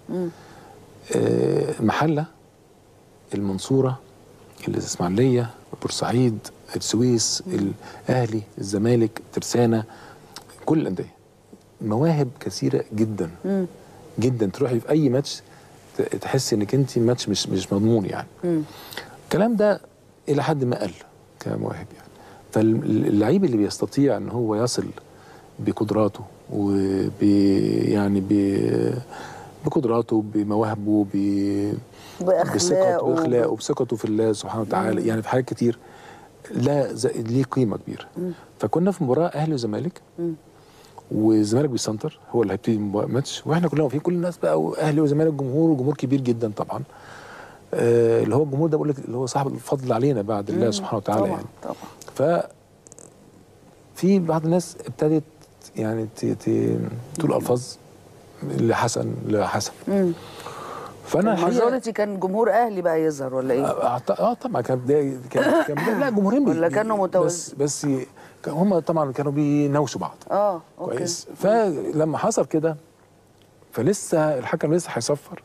آه محله، المنصوره، الاسماعيليه، بورسعيد، السويس، مم. الاهلي، الزمالك، ترسانه، كل الانديه مواهب كثيره جدا. مم. جدا تروحي في اي ماتش تحس انك انت ماتش مش مش مضمون يعني. م. الكلام ده الى حد ما قل كمواهب يعني. فاللعيب اللي بيستطيع ان هو يصل بقدراته وب يعني ب بقدراته بمواهبه ب بثقته باخلاقه بثقته في الله سبحانه وتعالى، يعني في حاجات كتير لا ليه قيمه كبيره. م. فكنا في مباراه اهلي وزمالك، والزمالك بيسنتر هو اللي هيبتدي الماتش، واحنا كلنا واقفين كل الناس بقى واهلي وزمالك جمهور، وجمهور كبير جدا طبعا. آه اللي هو الجمهور ده بقول لك اللي هو صاحب الفضل علينا بعد الله سبحانه وتعالى طبعًا يعني. طبعا طبعا. ف في بعض الناس ابتدت يعني ت... ت... تقول الفاظ لحسن لحسن. مم. فانا الماجوريتي كان جمهور اهلي بقى يظهر ولا ايه؟ اه, آه طبعا كان بدايه كان, كان بدايه لا جمهورين ولا كانوا متوازيين بس, بس هم طبعا كانوا بيناوشوا بعض. اه اوكي كويس. فلما حصل كده فلسه الحكم لسه هيصفر،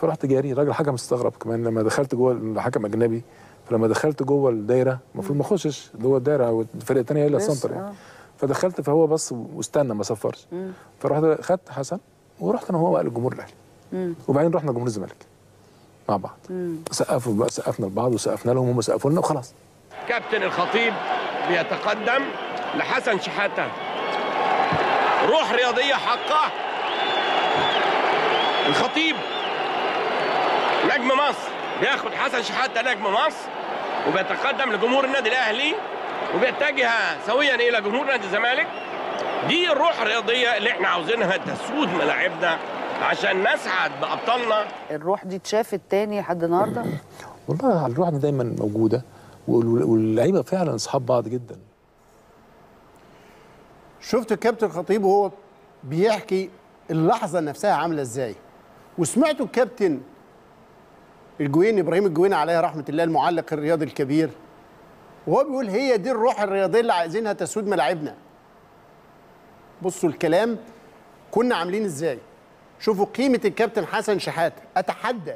فرحت جاري. الراجل الحكم استغرب كمان لما دخلت جوه، الحكم اجنبي، فلما دخلت جوه الدايره المفروض ما اخشش جوه الدايره والفرقه الثانيه هي اللي هتسنتر يعني. فدخلت فهو بص واستنى ما صفرش، فرحت خدت حسن ورحت انا وهو بقى للجمهور الاهلي، وبعدين رحنا جمهور الزمالك مع بعض. سقفوا سقفنا لبعض وسقفنا لهم وهم سقفوا لنا وخلاص. كابتن الخطيب بيتقدم لحسن شحاتة، روح رياضية حقه. الخطيب نجم مصر بياخد حسن شحاتة نجم مصر وبيتقدم لجمهور النادي الأهلي، وبيتجه سويا إلى جمهور نادي الزمالك، دي الروح الرياضيه اللي احنا عاوزينها تسود ملاعبنا عشان نسعد بابطالنا. الروح دي اتشافت تاني لحد النهارده؟ والله الروح دي دايما موجوده، واللعيبه فعلا اصحاب بعض جدا. شفت الكابتن الخطيب وهو بيحكي اللحظه نفسها عامله ازاي، وسمعتوا الكابتن الجويني ابراهيم الجويني عليه رحمه الله المعلق الرياضي الكبير وهو بيقول هي دي الروح الرياضيه اللي عايزينها تسود ملاعبنا. بصوا الكلام كنا عاملين ازاي. شوفوا قيمه الكابتن حسن شحاتة. اتحدى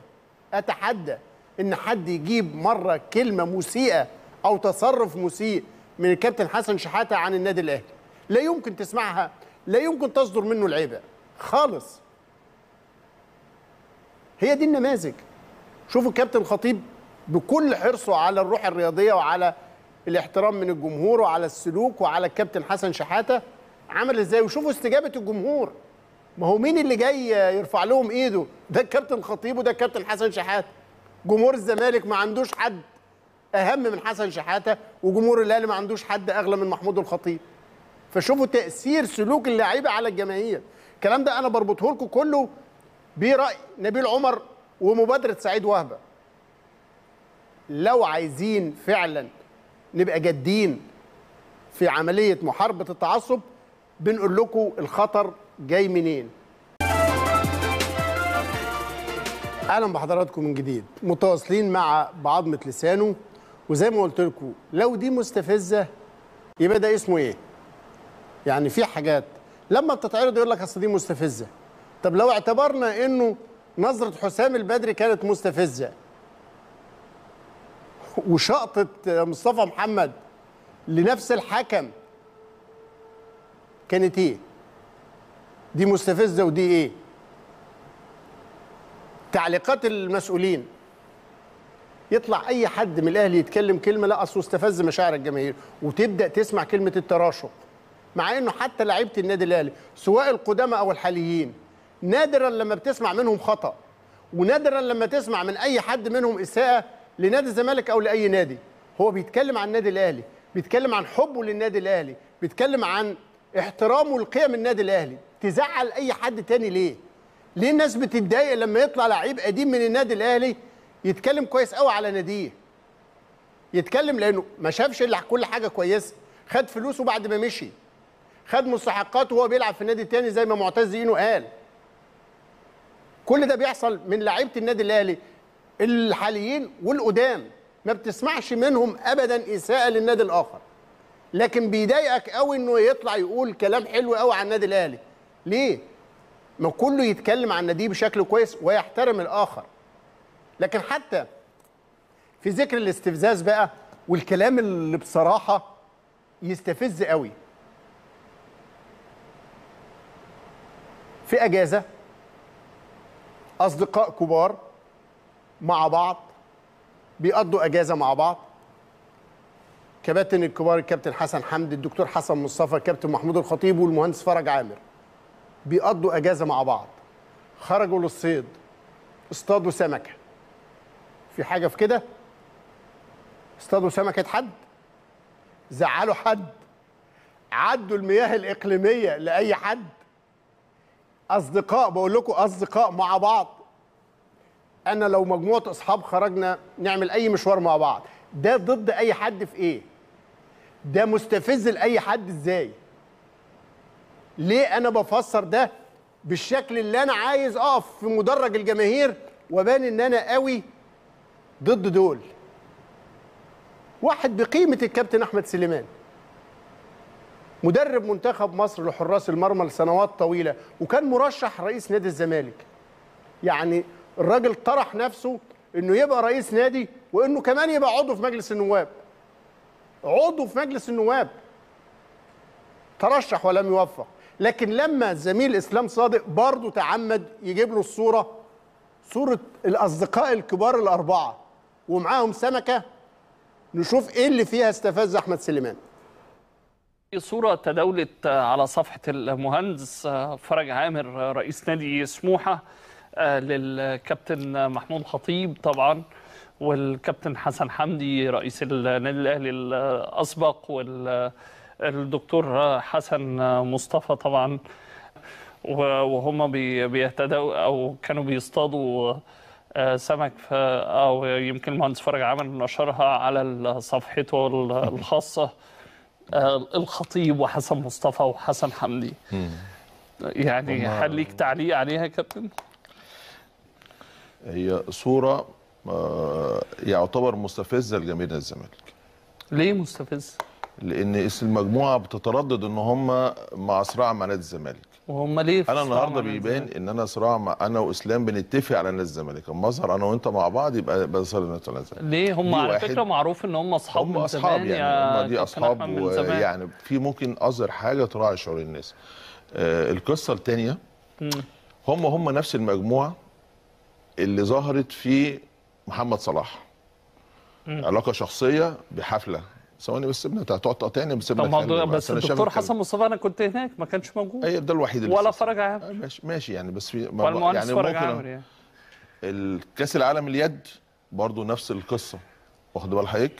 اتحدى ان حد يجيب مره كلمه مسيئه او تصرف مسيء من الكابتن حسن شحاتة عن النادي الاهلي. لا يمكن تسمعها، لا يمكن تصدر منه العيبه خالص. هي دي النماذج. شوفوا الكابتن الخطيب بكل حرصه على الروح الرياضيه وعلى الاحترام من الجمهور وعلى السلوك وعلى الكابتن حسن شحاتة عمل ازاي، وشوفوا استجابه الجمهور. ما هو مين اللي جاي يرفع لهم ايده؟ ده الكابتن الخطيب وده الكابتن حسن شحاتة. جمهور الزمالك ما عندوش حد اهم من حسن شحاتة، وجمهور الاهلي ما عندوش حد اغلى من محمود الخطيب. فشوفوا تاثير سلوك اللعيبه على الجماهير. الكلام ده انا بربطه لكم كله برأي نبيل عمر ومبادره سعيد وهبة. لو عايزين فعلا نبقى جادين في عمليه محاربه التعصب بنقول لكم الخطر جاي منين. اهلا بحضراتكم من جديد، متواصلين مع بعضمه لسانه. وزي ما قلت لكم لو دي مستفزه يبقى ده اسمه ايه؟ يعني في حاجات لما بتتعرض يقول لك اصل دي مستفزه. طب لو اعتبرنا انه نظره حسام البدري كانت مستفزه وشقطه مصطفى محمد لنفس الحكم كانت ايه؟ دي مستفزه ودي ايه؟ تعليقات المسؤولين. يطلع اي حد من الاهلي يتكلم كلمه لا اصله استفز مشاعر الجماهير، وتبدا تسمع كلمه التراشق. مع انه حتى لعيبه النادي الاهلي سواء القدامى او الحاليين نادرا لما بتسمع منهم خطا، ونادرا لما تسمع من اي حد منهم اساءه لنادي الزمالك او لاي نادي. هو بيتكلم عن النادي الاهلي، بيتكلم عن حبه للنادي الاهلي، بيتكلم عن احترامه لقيم النادي الاهلي. تزعل اي حد تاني ليه؟ ليه الناس بتتضايق لما يطلع لعيب قديم من النادي الاهلي يتكلم كويس قوي على ناديه؟ يتكلم لانه ما شافش الا كل حاجه كويسه، خد فلوسه بعد ما مشي، خد مستحقاته وهو بيلعب في نادي تاني زي ما معتز اينو قال. كل ده بيحصل من لعيبه النادي الاهلي الحاليين والقدام، ما بتسمعش منهم ابدا اساءه للنادي الاخر. لكن بيضايقك قوي انه يطلع يقول كلام حلو قوي عن النادي الاهلي. ليه؟ ما كله يتكلم عن ناديه بشكل كويس ويحترم الاخر. لكن حتى في ذكر الاستفزاز بقى والكلام اللي بصراحه يستفز قوي. في اجازه اصدقاء كبار مع بعض بيقضوا اجازه مع بعض. كباتن الكبار الكابتن حسن حمدي، الدكتور حسن مصطفى، الكابتن محمود الخطيب والمهندس فرج عامر بيقضوا اجازه مع بعض. خرجوا للصيد، اصطادوا سمكه. في حاجه في كده؟ اصطادوا سمكه حد؟ زعلوا حد؟ عدوا المياه الاقليميه لاي حد؟ اصدقاء، بقول لكم اصدقاء مع بعض. انا لو مجموعه اصحاب خرجنا نعمل اي مشوار مع بعض، ده ضد اي حد في ايه؟ ده مستفز لاي حد ازاي؟ ليه انا بفسر ده بالشكل اللي انا عايز اقف في مدرج الجماهير وابان ان انا قوي ضد دول؟ واحد بقيمه الكابتن احمد سليمان مدرب منتخب مصر لحراس المرمى لسنوات طويله، وكان مرشح رئيس نادي الزمالك. يعني الراجل طرح نفسه انه يبقى رئيس نادي وانه كمان يبقى عضو في مجلس النواب. عضو في مجلس النواب. ترشح ولم يوفق. لكن لما زميل اسلام صادق برضه تعمد يجيب له الصوره، صوره الاصدقاء الكبار الاربعه ومعاهم سمكه، نشوف ايه اللي فيها استفز احمد سليمان. صورة تداولت على صفحة المهندس فرج عامر رئيس نادي سموحة للكابتن محمود الخطيب طبعا، والكابتن حسن حمدي رئيس النادي الأهلي الأسبق، وال الدكتور حسن مصطفى طبعا وهم بيهتدوا او كانوا بيصطادوا سمك او يمكن المهندس فرج عامر نشرها على صفحته الخاصه الخطيب وحسن مصطفى وحسن حمدي. يعني هل ليك تعليق عليها يا كابتن؟ هي صوره يعتبر مستفزه لجماهير الزمالك. ليه مستفزه؟ لان اسم المجموعه بتتردد ان هم مع صراع مع نادي الزمالك. وهم ليه؟ انا النهارده بيبان ان انا صراع مع انا واسلام بنتفق على نادي الزمالك، اما اظهر انا وانت مع بعض يبقى بظهر ان انت على الزمالك. ليه؟ هم على فكره معروف ان هم اصحاب من زمان، هم يعني هم دي اصحاب و... يعني في ممكن اظهر حاجه تراعي شعور الناس. آه القصه الثانيه هم هم نفس المجموعه اللي ظهرت في محمد صلاح. مم. علاقه شخصيه بحفله. ثواني بس سيبنا هتقعد تقاطعني بس سيبنا. بس الدكتور حسن مصطفى انا كنت هناك ما كانش موجود. ايوه ده الوحيد اللي ولا فرج عامر. ماشي ماشي يعني بس في والمهندس يعني فرج عامر يعني. الكاس العالم اليد برضه نفس القصه. واخد بال حضرتك؟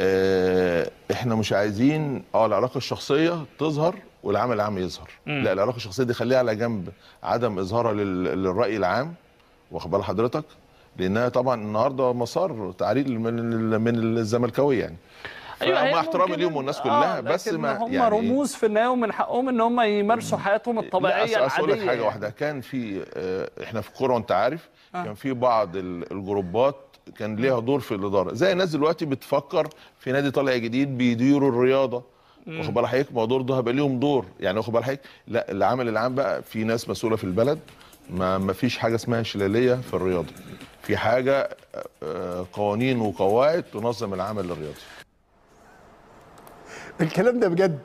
آه احنا مش عايزين اه العلاقه الشخصيه تظهر والعمل العام يظهر. مم. لا العلاقه الشخصيه دي خليها على جنب، عدم اظهارها لل... للراي العام. واخد بال حضرتك؟ لانها طبعا النهارده مسار تعريض من من الزملكاويه يعني. ايوه مع احترامي ليهم والناس كلها آه بس ما هم يعني رموز في النهايه ومن حقهم ان هم يمارسوا حياتهم الطبيعيه العاديه. اقول لك حاجه واحده، كان في احنا في الكوره وانت عارف آه. كان في بعض الجروبات كان ليها دور في الاداره، زي الناس دلوقتي بتفكر في نادي طالع جديد بيديروا الرياضه. واخد بال حضرتك؟ ما دور ده هيبقى ليهم دور يعني. واخد بال حضرتك؟ لا العمل العام بقى في ناس مسؤوله في البلد، ما ما فيش حاجه اسمها شلاليه في الرياضه. في حاجه قوانين وقواعد تنظم العمل الرياضي. الكلام ده بجد،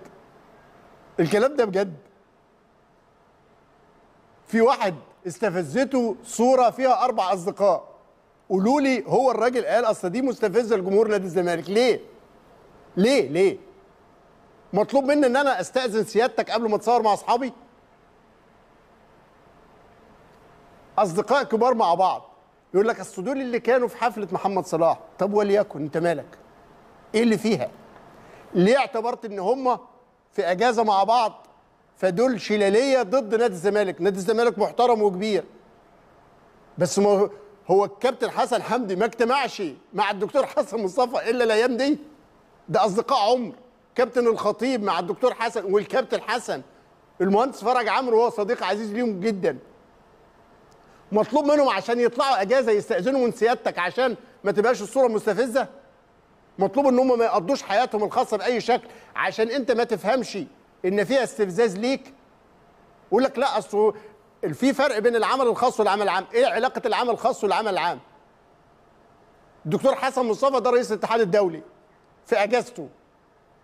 الكلام ده بجد. في واحد استفزته صوره فيها اربع اصدقاء، قولوا لي هو الراجل قال اصل دي مستفزه لجمهور نادي الزمالك. ليه ليه ليه مطلوب مني ان انا استاذن سيادتك قبل ما اتصور مع اصحابي؟ اصدقاء كبار مع بعض يقول لك اصل دول اللي كانوا في حفله محمد صلاح. طب وليكن، انت مالك؟ ايه اللي فيها؟ ليه اعتبرت ان هم في اجازه مع بعض فدول شلاليه ضد نادي الزمالك؟ نادي الزمالك محترم وكبير، بس ما هو الكابتن حسن حمدي ما اجتمعش مع الدكتور حسن مصطفى الا الايام دي. ده اصدقاء عمر، كابتن الخطيب مع الدكتور حسن والكابتن حسن، المهندس فرج عامر وهو صديق عزيز ليهم جدا. مطلوب منهم عشان يطلعوا اجازه يستاذنوا من سيادتك عشان ما تبقاش الصوره مستفزه؟ مطلوب ان هم ما يقضوش حياتهم الخاصه باي شكل عشان انت ما تفهمش ان فيها استفزاز ليك؟ يقول لك لا اصل في فرق بين العمل الخاص والعمل العام. ايه علاقه العمل الخاص والعمل العام؟ الدكتور حسن مصطفى ده رئيس الاتحاد الدولي في اجازته،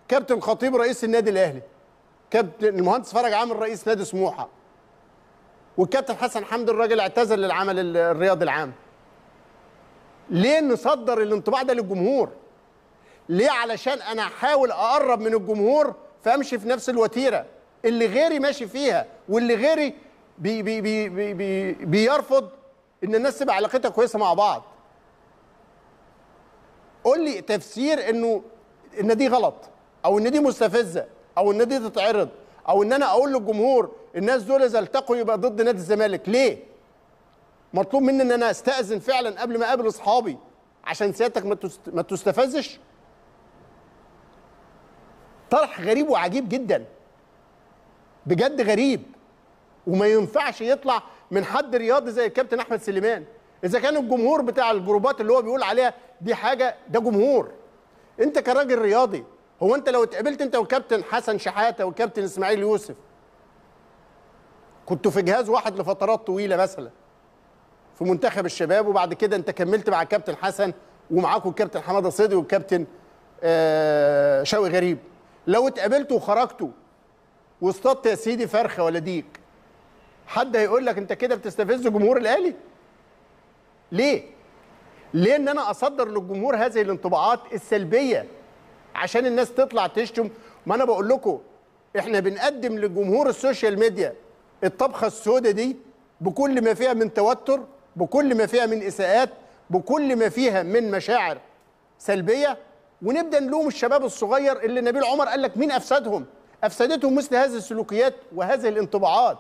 كابتن الخطيب رئيس النادي الاهلي، كابتن المهندس فرج عامر رئيس نادي سموحه، والكابتن حسن حمدي الراجل اعتذر للعمل الرياضي العام. ليه نصدر الانطباع ده للجمهور؟ ليه علشان انا احاول اقرب من الجمهور فامشي في نفس الوتيره اللي غيري ماشي فيها، واللي غيري بي بي بي بي بي بيرفض ان الناس تبقى علاقتها كويسه مع بعض؟ قول لي تفسير انه ان دي غلط او ان دي مستفزه او ان دي تتعرض او ان انا اقول للجمهور الناس دول اذا التقوا يبقى ضد نادي الزمالك. ليه مطلوب مني ان انا استاذن فعلا قبل ما اقابل اصحابي عشان سيادتك ما ما تستفزش؟ طرح غريب وعجيب جدا بجد، غريب وما ينفعش يطلع من حد رياضي زي الكابتن احمد سليمان. اذا كان الجمهور بتاع الجروبات اللي هو بيقول عليها دي حاجه، ده جمهور. انت كراجل رياضي، هو انت لو اتقابلت انت والكابتن حسن شحاته والكابتن اسماعيل يوسف كنتوا في جهاز واحد لفترات طويله مثلا في منتخب الشباب، وبعد كده انت كملت مع الكابتن حسن ومعاكم الكابتن حماده صدقي والكابتن آه شوقي غريب، لو اتقابلتوا وخرجتوا واصطدت يا سيدي فرخه ولا ديك، حد هيقول لك انت كده بتستفز جمهور الاهلي؟ ليه؟ ليه ان انا اصدر للجمهور هذه الانطباعات السلبيه عشان الناس تطلع تشتم؟ ما انا بقول لكم احنا بنقدم لجمهور السوشيال ميديا الطبخه السوداء دي بكل ما فيها من توتر، بكل ما فيها من اساءات، بكل ما فيها من مشاعر سلبيه، ونبدا نلوم الشباب الصغير اللي نبيل عمر قال لك مين افسدهم؟ افسدتهم مثل هذه السلوكيات وهذه الانطباعات.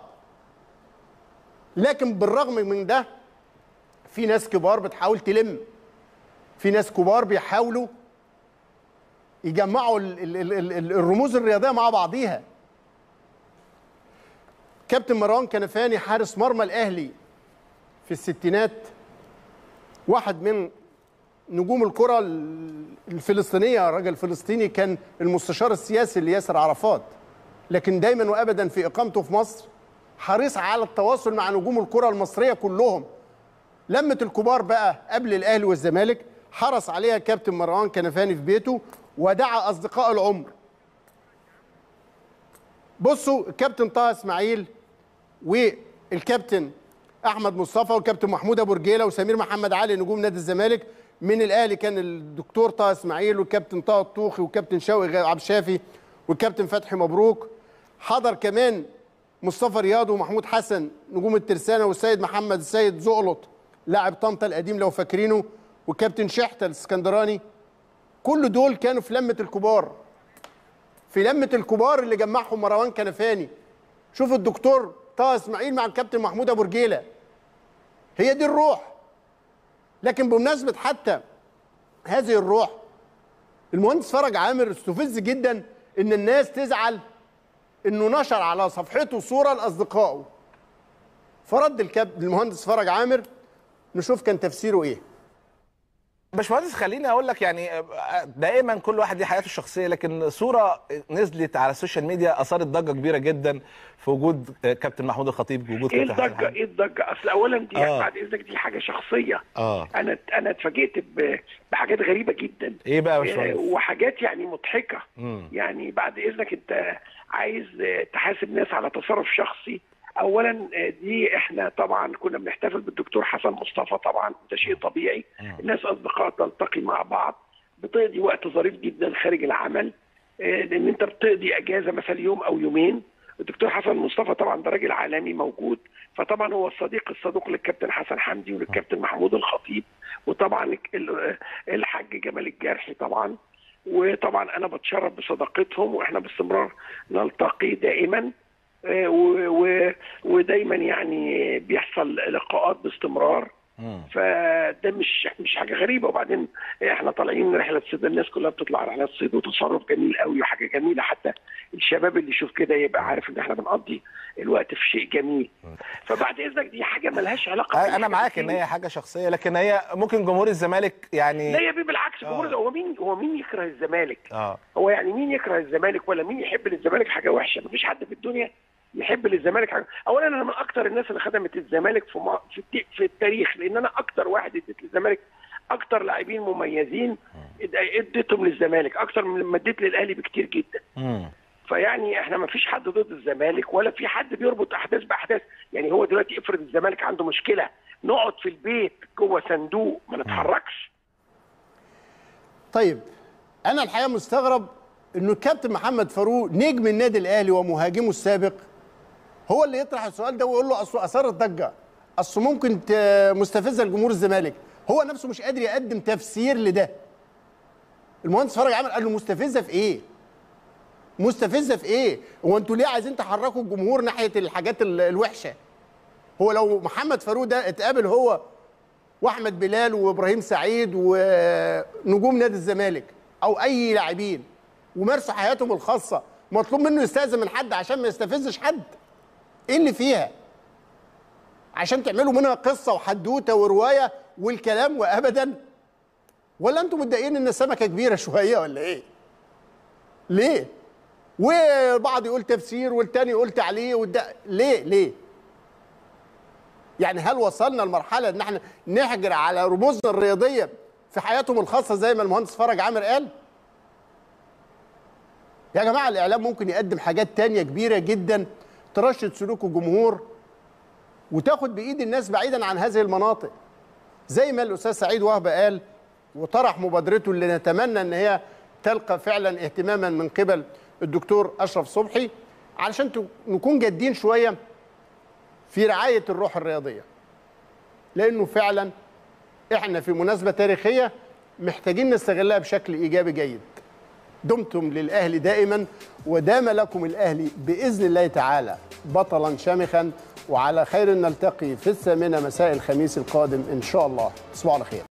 لكن بالرغم من ده في ناس كبار بتحاول تلم، في ناس كبار بيحاولوا يجمعوا ال ال ال الرموز الرياضيه مع بعضيها. كابتن مروان كنفاني حارس مرمى الاهلي في الستينات، واحد من نجوم الكره الفلسطينيه، راجل فلسطيني، كان المستشار السياسي لياسر عرفات، لكن دايما وابدا في اقامته في مصر حريص على التواصل مع نجوم الكره المصريه كلهم. لمه الكبار بقى قبل الاهلي والزمالك حرص عليها كابتن مروان كنفاني في بيته ودعا اصدقاء العمر. بصوا الكابتن طه اسماعيل والكابتن احمد مصطفى والكابتن محمود ابو رجيله وسمير محمد علي نجوم نادي الزمالك. من الاهلي كان الدكتور طه اسماعيل والكابتن طه الطوخي والكابتن شوقي عبد الشافي والكابتن فتحي مبروك. حضر كمان مصطفى رياض ومحمود حسن نجوم الترسانه والسيد محمد السيد زقلط لاعب طنطا القديم لو فاكرينه والكابتن شحته الاسكندراني. كل دول كانوا في لمه الكبار، في لمه الكبار اللي جمعهم مروان كنفاني. شوفوا الدكتور طه اسماعيل مع الكابتن محمود ابو رجيله، هي دي الروح. لكن بمناسبه حتى هذه الروح، المهندس فرج عامر استفز جدا ان الناس تزعل انه نشر على صفحته صوره لاصدقائه. فرد الكابتن المهندس فرج عامر، نشوف كان تفسيره ايه. باشمهندس خليني اقول لك، يعني دائما كل واحد ليه حياته الشخصيه، لكن صوره نزلت على السوشيال ميديا اثارت ضجه كبيره جدا في وجود كابتن محمود الخطيب، في وجود ايه الضجه؟ ايه الضجه؟ اصل اولا دي آه. بعد اذنك دي حاجه شخصيه. آه. انا انا اتفاجئت بحاجات غريبه جدا. ايه بقى يا باشمهندس؟ وحاجات يعني مضحكه. م. يعني بعد اذنك انت عايز تحاسب ناس على تصرف شخصي. اولا دي احنا طبعا كنا بنحتفل بالدكتور حسن مصطفى، طبعا ده شيء طبيعي، الناس اصدقاء تلتقي مع بعض، بتقضي وقت ظريف جدا خارج العمل، لان انت بتقضي اجازه مثلا يوم او يومين. الدكتور حسن مصطفى طبعا ده راجل عالمي موجود، فطبعا هو الصديق الصدوق للكابتن حسن حمدي وللكابتن محمود الخطيب، وطبعا الحاج جمال الجرحي طبعا. وطبعا انا بتشرف بصداقتهم، واحنا باستمرار نلتقي دائما، ودايما يعني بيحصل لقاءات باستمرار، فده مش مش حاجه غريبه. وبعدين احنا طالعين رحله صيد، الناس كلها بتطلع رحلات صيد، وتصرف جميل قوي وحاجه جميله، حتى الشباب اللي يشوف كده يبقى عارف ان احنا بنقضي الوقت في شيء جميل. فبعد اذنك دي حاجه مالهاش علاقه. انا معاك ان هي حاجه شخصيه، لكن هي ممكن جمهور الزمالك يعني، لا يا بيه بالعكس، جمهور هو مين هو مين يكره الزمالك؟ آه. هو يعني مين يكره الزمالك ولا مين يحب للزمالك حاجه وحشه؟ مفيش حد في الدنيا يحب للزمالك حاجه. اولا انا من اكتر الناس اللي خدمت الزمالك في في التاريخ، لان انا اكتر واحد اديت للزمالك، اكتر لاعبين مميزين اديتهم للزمالك اكتر من لما اديت للاهلي بكتير جدا. فيعني احنا ما فيش حد ضد الزمالك، ولا في حد بيربط احداث باحداث. يعني هو دلوقتي افرض الزمالك عنده مشكله، نقعد في البيت جوه صندوق ما نتحركش. طيب انا الحقيقه مستغرب انه الكابتن محمد فاروق نجم النادي الاهلي ومهاجمه السابق هو اللي يطرح السؤال ده ويقول له اصل اثار الضجه، اصل ممكن مستفزه لجمهور الزمالك، هو نفسه مش قادر يقدم تفسير لده. المهندس فرج عامر قال له مستفزه في ايه؟ مستفزه في ايه؟ هو انتوا ليه عايزين تحركوا الجمهور ناحيه الحاجات الوحشه؟ هو لو محمد فاروق ده اتقابل هو واحمد بلال وابراهيم سعيد ونجوم نادي الزمالك او اي لاعبين ومارسوا حياتهم الخاصه، مطلوب منه يستاذن من حد عشان ما يستفزش حد؟ ايه اللي فيها؟ عشان تعملوا منها قصه وحدوته وروايه والكلام وابدا؟ ولا انتم متضايقين ان السمكه كبيره شويه ولا ايه؟ ليه؟ والبعض يقول تفسير والتاني يقول تعليق والده، ليه ليه؟ يعني هل وصلنا لمرحله ان احنا نحجر على رموزنا الرياضيه في حياتهم الخاصه زي ما المهندس فرج عامر قال؟ يا جماعه الاعلام ممكن يقدم حاجات تانيه كبيره جدا ترشد سلوك الجمهور وتاخد بايد الناس بعيدا عن هذه المناطق، زي ما الاستاذ سعيد وهبة قال وطرح مبادرته اللي نتمنى ان هي تلقى فعلا اهتماما من قبل الدكتور اشرف صبحي، علشان نكون جادين شويه في رعايه الروح الرياضيه، لانه فعلا احنا في مناسبه تاريخيه محتاجين نستغلها بشكل إيجابي جيد. دمتم للأهلي دائما، ودام لكم الأهلي بإذن الله تعالى بطلا شامخا، وعلى خير نلتقي في الثامنة مساء الخميس القادم إن شاء الله. تصبحوا على خير.